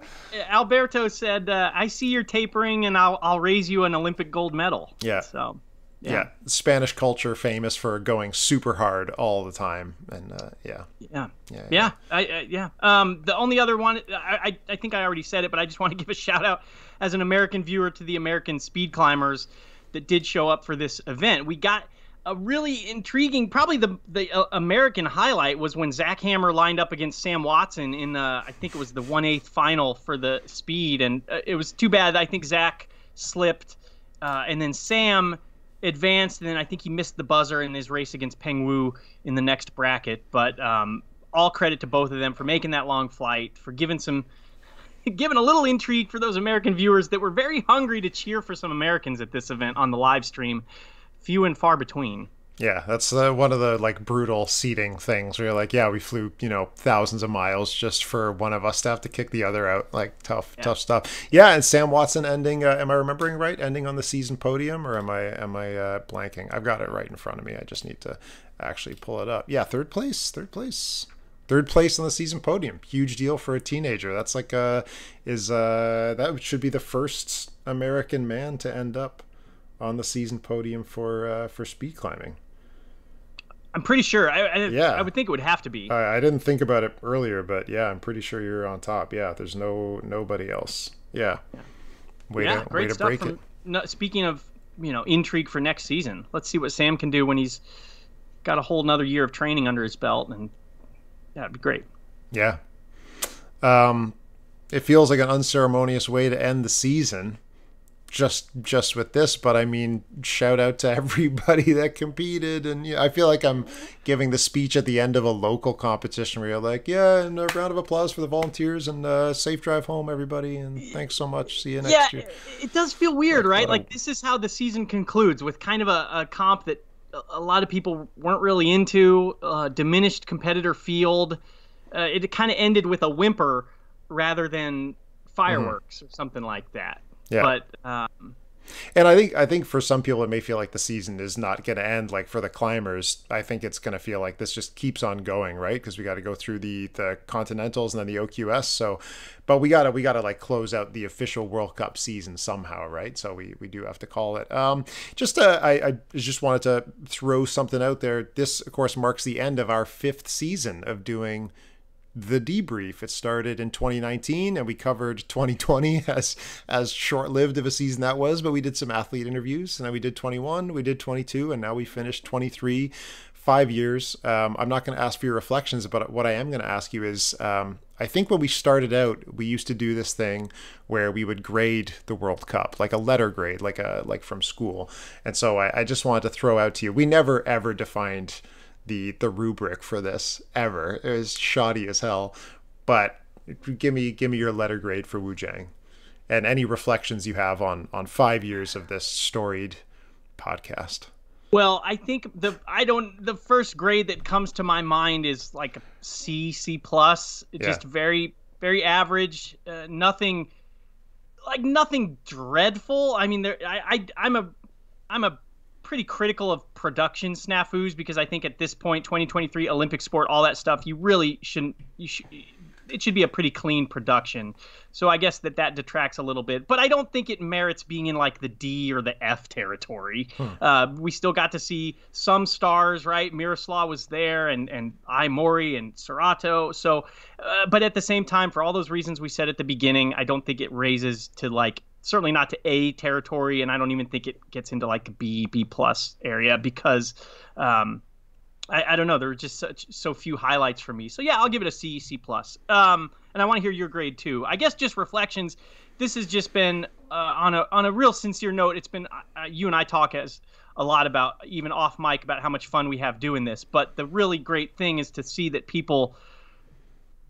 Alberto said, uh, I see you're tapering and I'll, I'll raise you an Olympic gold medal. Yeah. So, yeah. yeah. Spanish culture famous for going super hard all the time. And uh, yeah. Yeah. Yeah. Yeah. yeah. I, I, yeah. Um, the only other one, I, I, I think I already said it, but I just want to give a shout out as an American viewer to the American speed climbers that did show up for this event. We got a really intriguing, probably the the uh, American highlight was when Zach Hammer lined up against Sam Watson in, uh, I think it was the one eighth final for the speed. And uh, it was too bad. I think Zach slipped uh, and then Sam advanced. And then I think he missed the buzzer in his race against Peng Wu in the next bracket. But um, all credit to both of them for making that long flight, for giving some, giving a little intrigue for those American viewers that were very hungry to cheer for some Americans at this event on the live stream. Few and far between. Yeah, that's uh, one of the like brutal seating things where you're like, yeah, we flew, you know, thousands of miles just for one of us to have to kick the other out. Like tough, yeah. tough stuff. Yeah, and Sam Watson ending. Uh, am I remembering right? Ending on the season podium, or am I am I uh, blanking? I've got it right in front of me. I just need to actually pull it up. Yeah, third place. Third place. Third place on the season podium. Huge deal for a teenager. That's like uh is uh that should be the first American man to end up on the season podium for uh, for speed climbing. I'm pretty sure. I, I, yeah. I would think it would have to be. I, I didn't think about it earlier, but yeah, I'm pretty sure you're on top. Yeah, there's no nobody else. Yeah. yeah. Way yeah, to, great way to stuff break from, it. No, speaking of, you know, intrigue for next season, let's see what Sam can do when he's got a whole another year of training under his belt, and that'd be great. Yeah. Um, it feels like an unceremonious way to end the season. Just just with this, but I mean, shout out to everybody that competed. And yeah, I feel like I'm giving the speech at the end of a local competition where you're like, yeah, and a round of applause for the volunteers, and uh, safe drive home, everybody, and thanks so much, see you next yeah, year. It does feel weird, like, right? Like, this is how the season concludes, with kind of a, a comp that a lot of people weren't really into, uh, diminished competitor field. Uh, it kind of ended with a whimper rather than fireworks mm-hmm. or something like that. Yeah. But, um, and I think I think for some people it may feel like the season is not going to end. Like for the climbers, I think it's going to feel like this just keeps on going, right? Because we got to go through the the Continentals and then the O Q S. So, but we gotta we gotta like close out the official World Cup season somehow, right? So we we do have to call it. Um, just uh, I I just wanted to throw something out there. This, of course, marks the end of our fifth season of doing The Debrief. It started in twenty nineteen and we covered twenty twenty as as short-lived of a season that was, but we did some athlete interviews, and then we did twenty-one, we did twenty-two, and now we finished twenty-three. Five years. um I'm not going to ask for your reflections, but what I am going to ask you is, um I think when we started out, we used to do this thing where we would grade the World Cup, like a letter grade, like a like from school. And so I, I just wanted to throw out to you, we never ever defined the the rubric for this ever. It was shoddy as hell, but give me give me your letter grade for Wujiang, and any reflections you have on on five years of this storied podcast. Well, I think the I don't the first grade that comes to my mind is like a C, C plus. It's yeah. just very, very average. Uh, nothing, like nothing dreadful. I mean, there I, I I'm a I'm a pretty critical of production snafus, because I think at this point, twenty twenty-three Olympic sport, all that stuff, you really shouldn't. You should. It should be a pretty clean production. So I guess that that detracts a little bit, but I don't think it merits being in like the D or the F territory. Hmm. Uh, we still got to see some stars, right? Mirosław was there, and, and Ai Mori and Sorato. So, uh, but at the same time, for all those reasons we said at the beginning, I don't think it raises to like, certainly not to A territory. And I don't even think it gets into like B, B plus area, because, um, I, I don't know. There were just such, so few highlights for me. So, yeah, I'll give it a C, C plus. Um, and I want to hear your grade, too. I guess just reflections. This has just been, uh, on a on a real sincere note, it's been uh, you and I talk as a lot about, even off mic, about how much fun we have doing this. But the really great thing is to see that people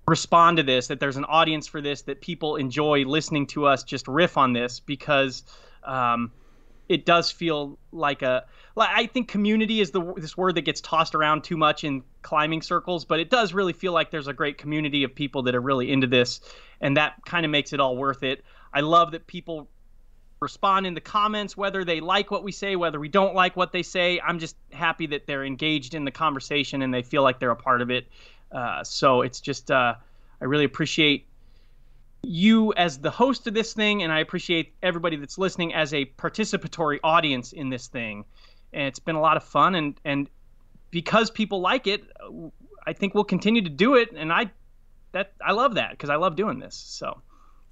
respond to this, that there's an audience for this, that people enjoy listening to us just riff on this, because um, it does feel like a... Like, I think community is the this word that gets tossed around too much in climbing circles, but it does really feel like there's a great community of people that are really into this, and that kind of makes it all worth it. I love that people respond in the comments, whether they like what we say, whether we don't like what they say. I'm just happy that they're engaged in the conversation and they feel like they're a part of it. Uh, so it's just, uh, I really appreciate you as the host of this thing, and I appreciate everybody that's listening as a participatory audience in this thing. And it's been a lot of fun, and, and because people like it, I think we'll continue to do it. And I that I love that, because I love doing this. So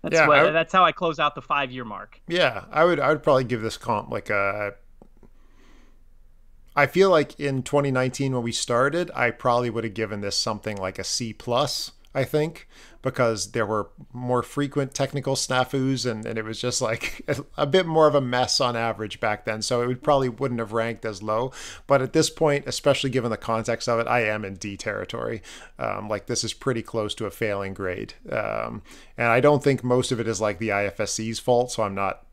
that's yeah, what, would, that's how I close out the five year mark. Yeah, I would I would probably give this comp like a. I feel like in twenty nineteen when we started, I probably would have given this something like a C plus. I think, because there were more frequent technical snafus, and, and it was just like a bit more of a mess on average back then. So it would probably wouldn't have ranked as low. But at this point, especially given the context of it, I am in D territory. Um, like this is pretty close to a failing grade. Um, and I don't think most of it is like the I F S C's fault. So I'm not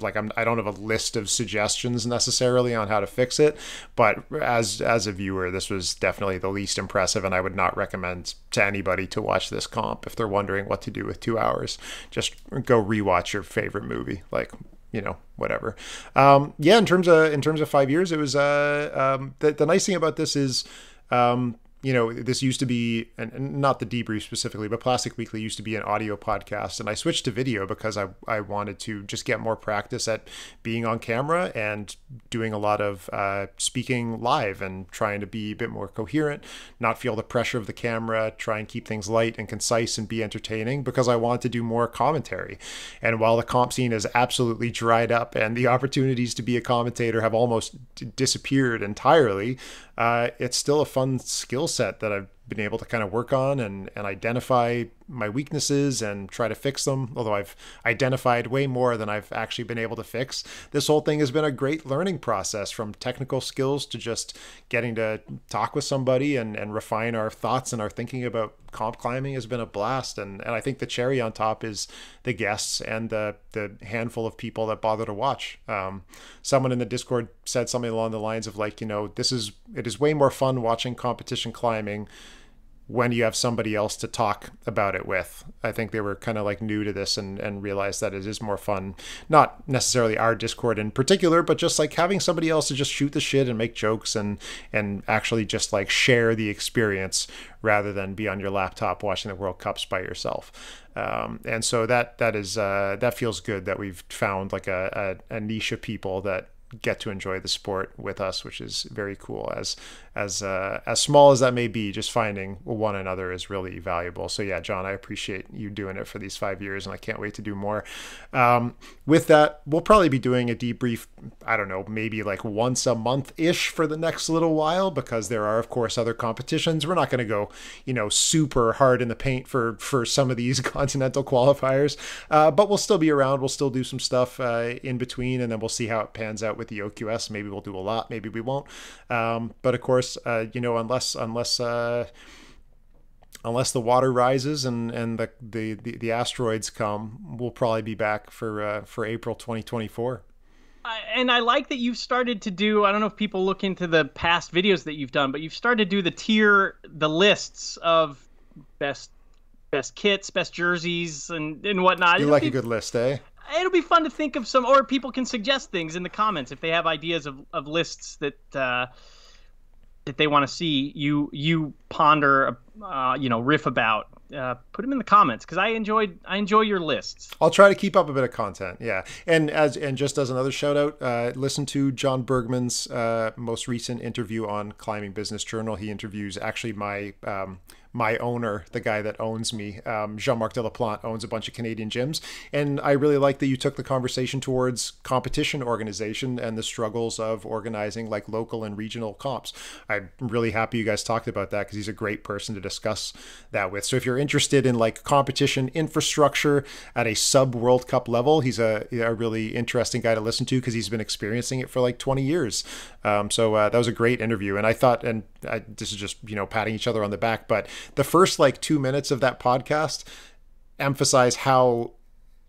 like I'm, I don't have a list of suggestions necessarily on how to fix it, but as as a viewer, this was definitely the least impressive, and I would not recommend to anybody to watch this comp if they're wondering what to do with two hours. Just go rewatch your favorite movie, like, you know, whatever. Um, yeah, in terms of in terms of five years, it was uh, um, the the nice thing about this is. Um, You know, this used to be, and not the debrief specifically, but Plastic Weekly used to be an audio podcast, and I switched to video because I, I wanted to just get more practice at being on camera and doing a lot of uh, speaking live and trying to be a bit more coherent, not feel the pressure of the camera, try and keep things light and concise and be entertaining, because I want to do more commentary. And while the comp scene is absolutely dried up and the opportunities to be a commentator have almost disappeared entirely, uh, it's still a fun skill set that I've been able to kind of work on and and identify my weaknesses and try to fix them, although I've identified way more than I've actually been able to fix. This whole thing has been a great learning process, from technical skills to just getting to talk with somebody and, and refine our thoughts and our thinking about comp climbing has been a blast. And, and I think the cherry on top is the guests and the, the handful of people that bother to watch. Um, someone in the Discord said something along the lines of like, you know, this is, it is way more fun watching competition climbing when you have somebody else to talk about it with. I think they were kind of like new to this and, and realized that it is more fun, not necessarily our Discord in particular, but just like having somebody else to just shoot the shit and make jokes and, and actually just like share the experience rather than be on your laptop watching the World Cups by yourself. Um, and so that, that is, uh, that feels good that we've found like a, a, a niche of people that get to enjoy the sport with us, which is very cool. As as uh, as small as that may be, just finding one another is really valuable. So yeah, John, I appreciate you doing it for these five years, and I can't wait to do more. Um, with that, we'll probably be doing a debrief, I don't know, maybe like once a month-ish for the next little while, because there are, of course, other competitions. We're not going to go, you know, super hard in the paint for, for some of these continental qualifiers, uh, but we'll still be around. We'll still do some stuff uh, in between, and then we'll see how it pans out with the O Q S. Maybe we'll do a lot, maybe we won't. Um, but of course, course, uh, you know, unless unless uh, unless the water rises and and the, the the the asteroids come, we'll probably be back for uh, for April twenty twenty-four. Uh, and I like that you've started to do, I don't know if people look into the past videos that you've done, but you've started to do the tier, the lists of best best kits, best jerseys, and, and whatnot. You like a good list, eh? It'll be fun to think of some, or people can suggest things in the comments if they have ideas of, of lists that uh, that they want to see you you ponder, uh, you know, riff about. Uh, put them in the comments, because I enjoyed I enjoy your lists. I'll try to keep up a bit of content, yeah. And as and just as another shout out, uh, listen to John Burgman's uh, most recent interview on Climbing Business Journal. He interviews actually my um, my owner, the guy that owns me, um, Jean-Marc Delaplante, owns a bunch of Canadian gyms, and I really like that you took the conversation towards competition organization and the struggles of organizing like local and regional comps. I'm really happy you guys talked about that, because he's a great person to discuss that with. So if you're interested in like competition infrastructure at a sub World Cup level, he's a, a really interesting guy to listen to, because he's been experiencing it for like twenty years. Um, so uh, that was a great interview, and I thought, and I, this is just, you know, patting each other on the back, but the first like two minutes of that podcast emphasize how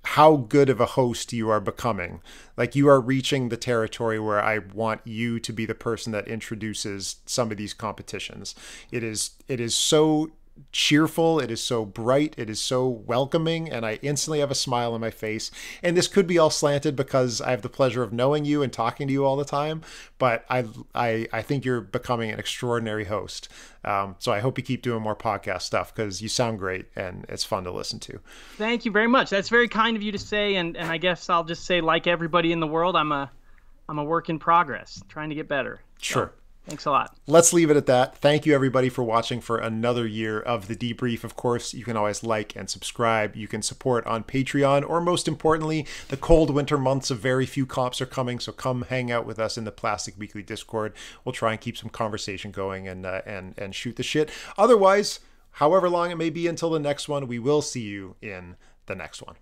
how good of a host you are becoming. Like, you are reaching the territory where I want you to be the person that introduces some of these competitions. It is it is so cheerful, it is so bright, it is so welcoming, and I instantly have a smile on my face. And this could be all slanted because I have the pleasure of knowing you and talking to you all the time, but I I, I think you're becoming an extraordinary host. Um, so I hope you keep doing more podcast stuff, because you sound great and it's fun to listen to. Thank you very much. That's very kind of you to say, and, and I guess I'll just say, like everybody in the world, I'm a I'm a work in progress, trying to get better. Sure. So. Thanks a lot. Let's leave it at that. Thank you, everybody, for watching for another year of The Debrief. Of course, you can always like and subscribe. You can support on Patreon, or most importantly, the cold winter months of very few comps are coming, so come hang out with us in the Plastic Weekly Discord. We'll try and keep some conversation going and, uh, and, and shoot the shit. Otherwise, however long it may be until the next one, we will see you in the next one.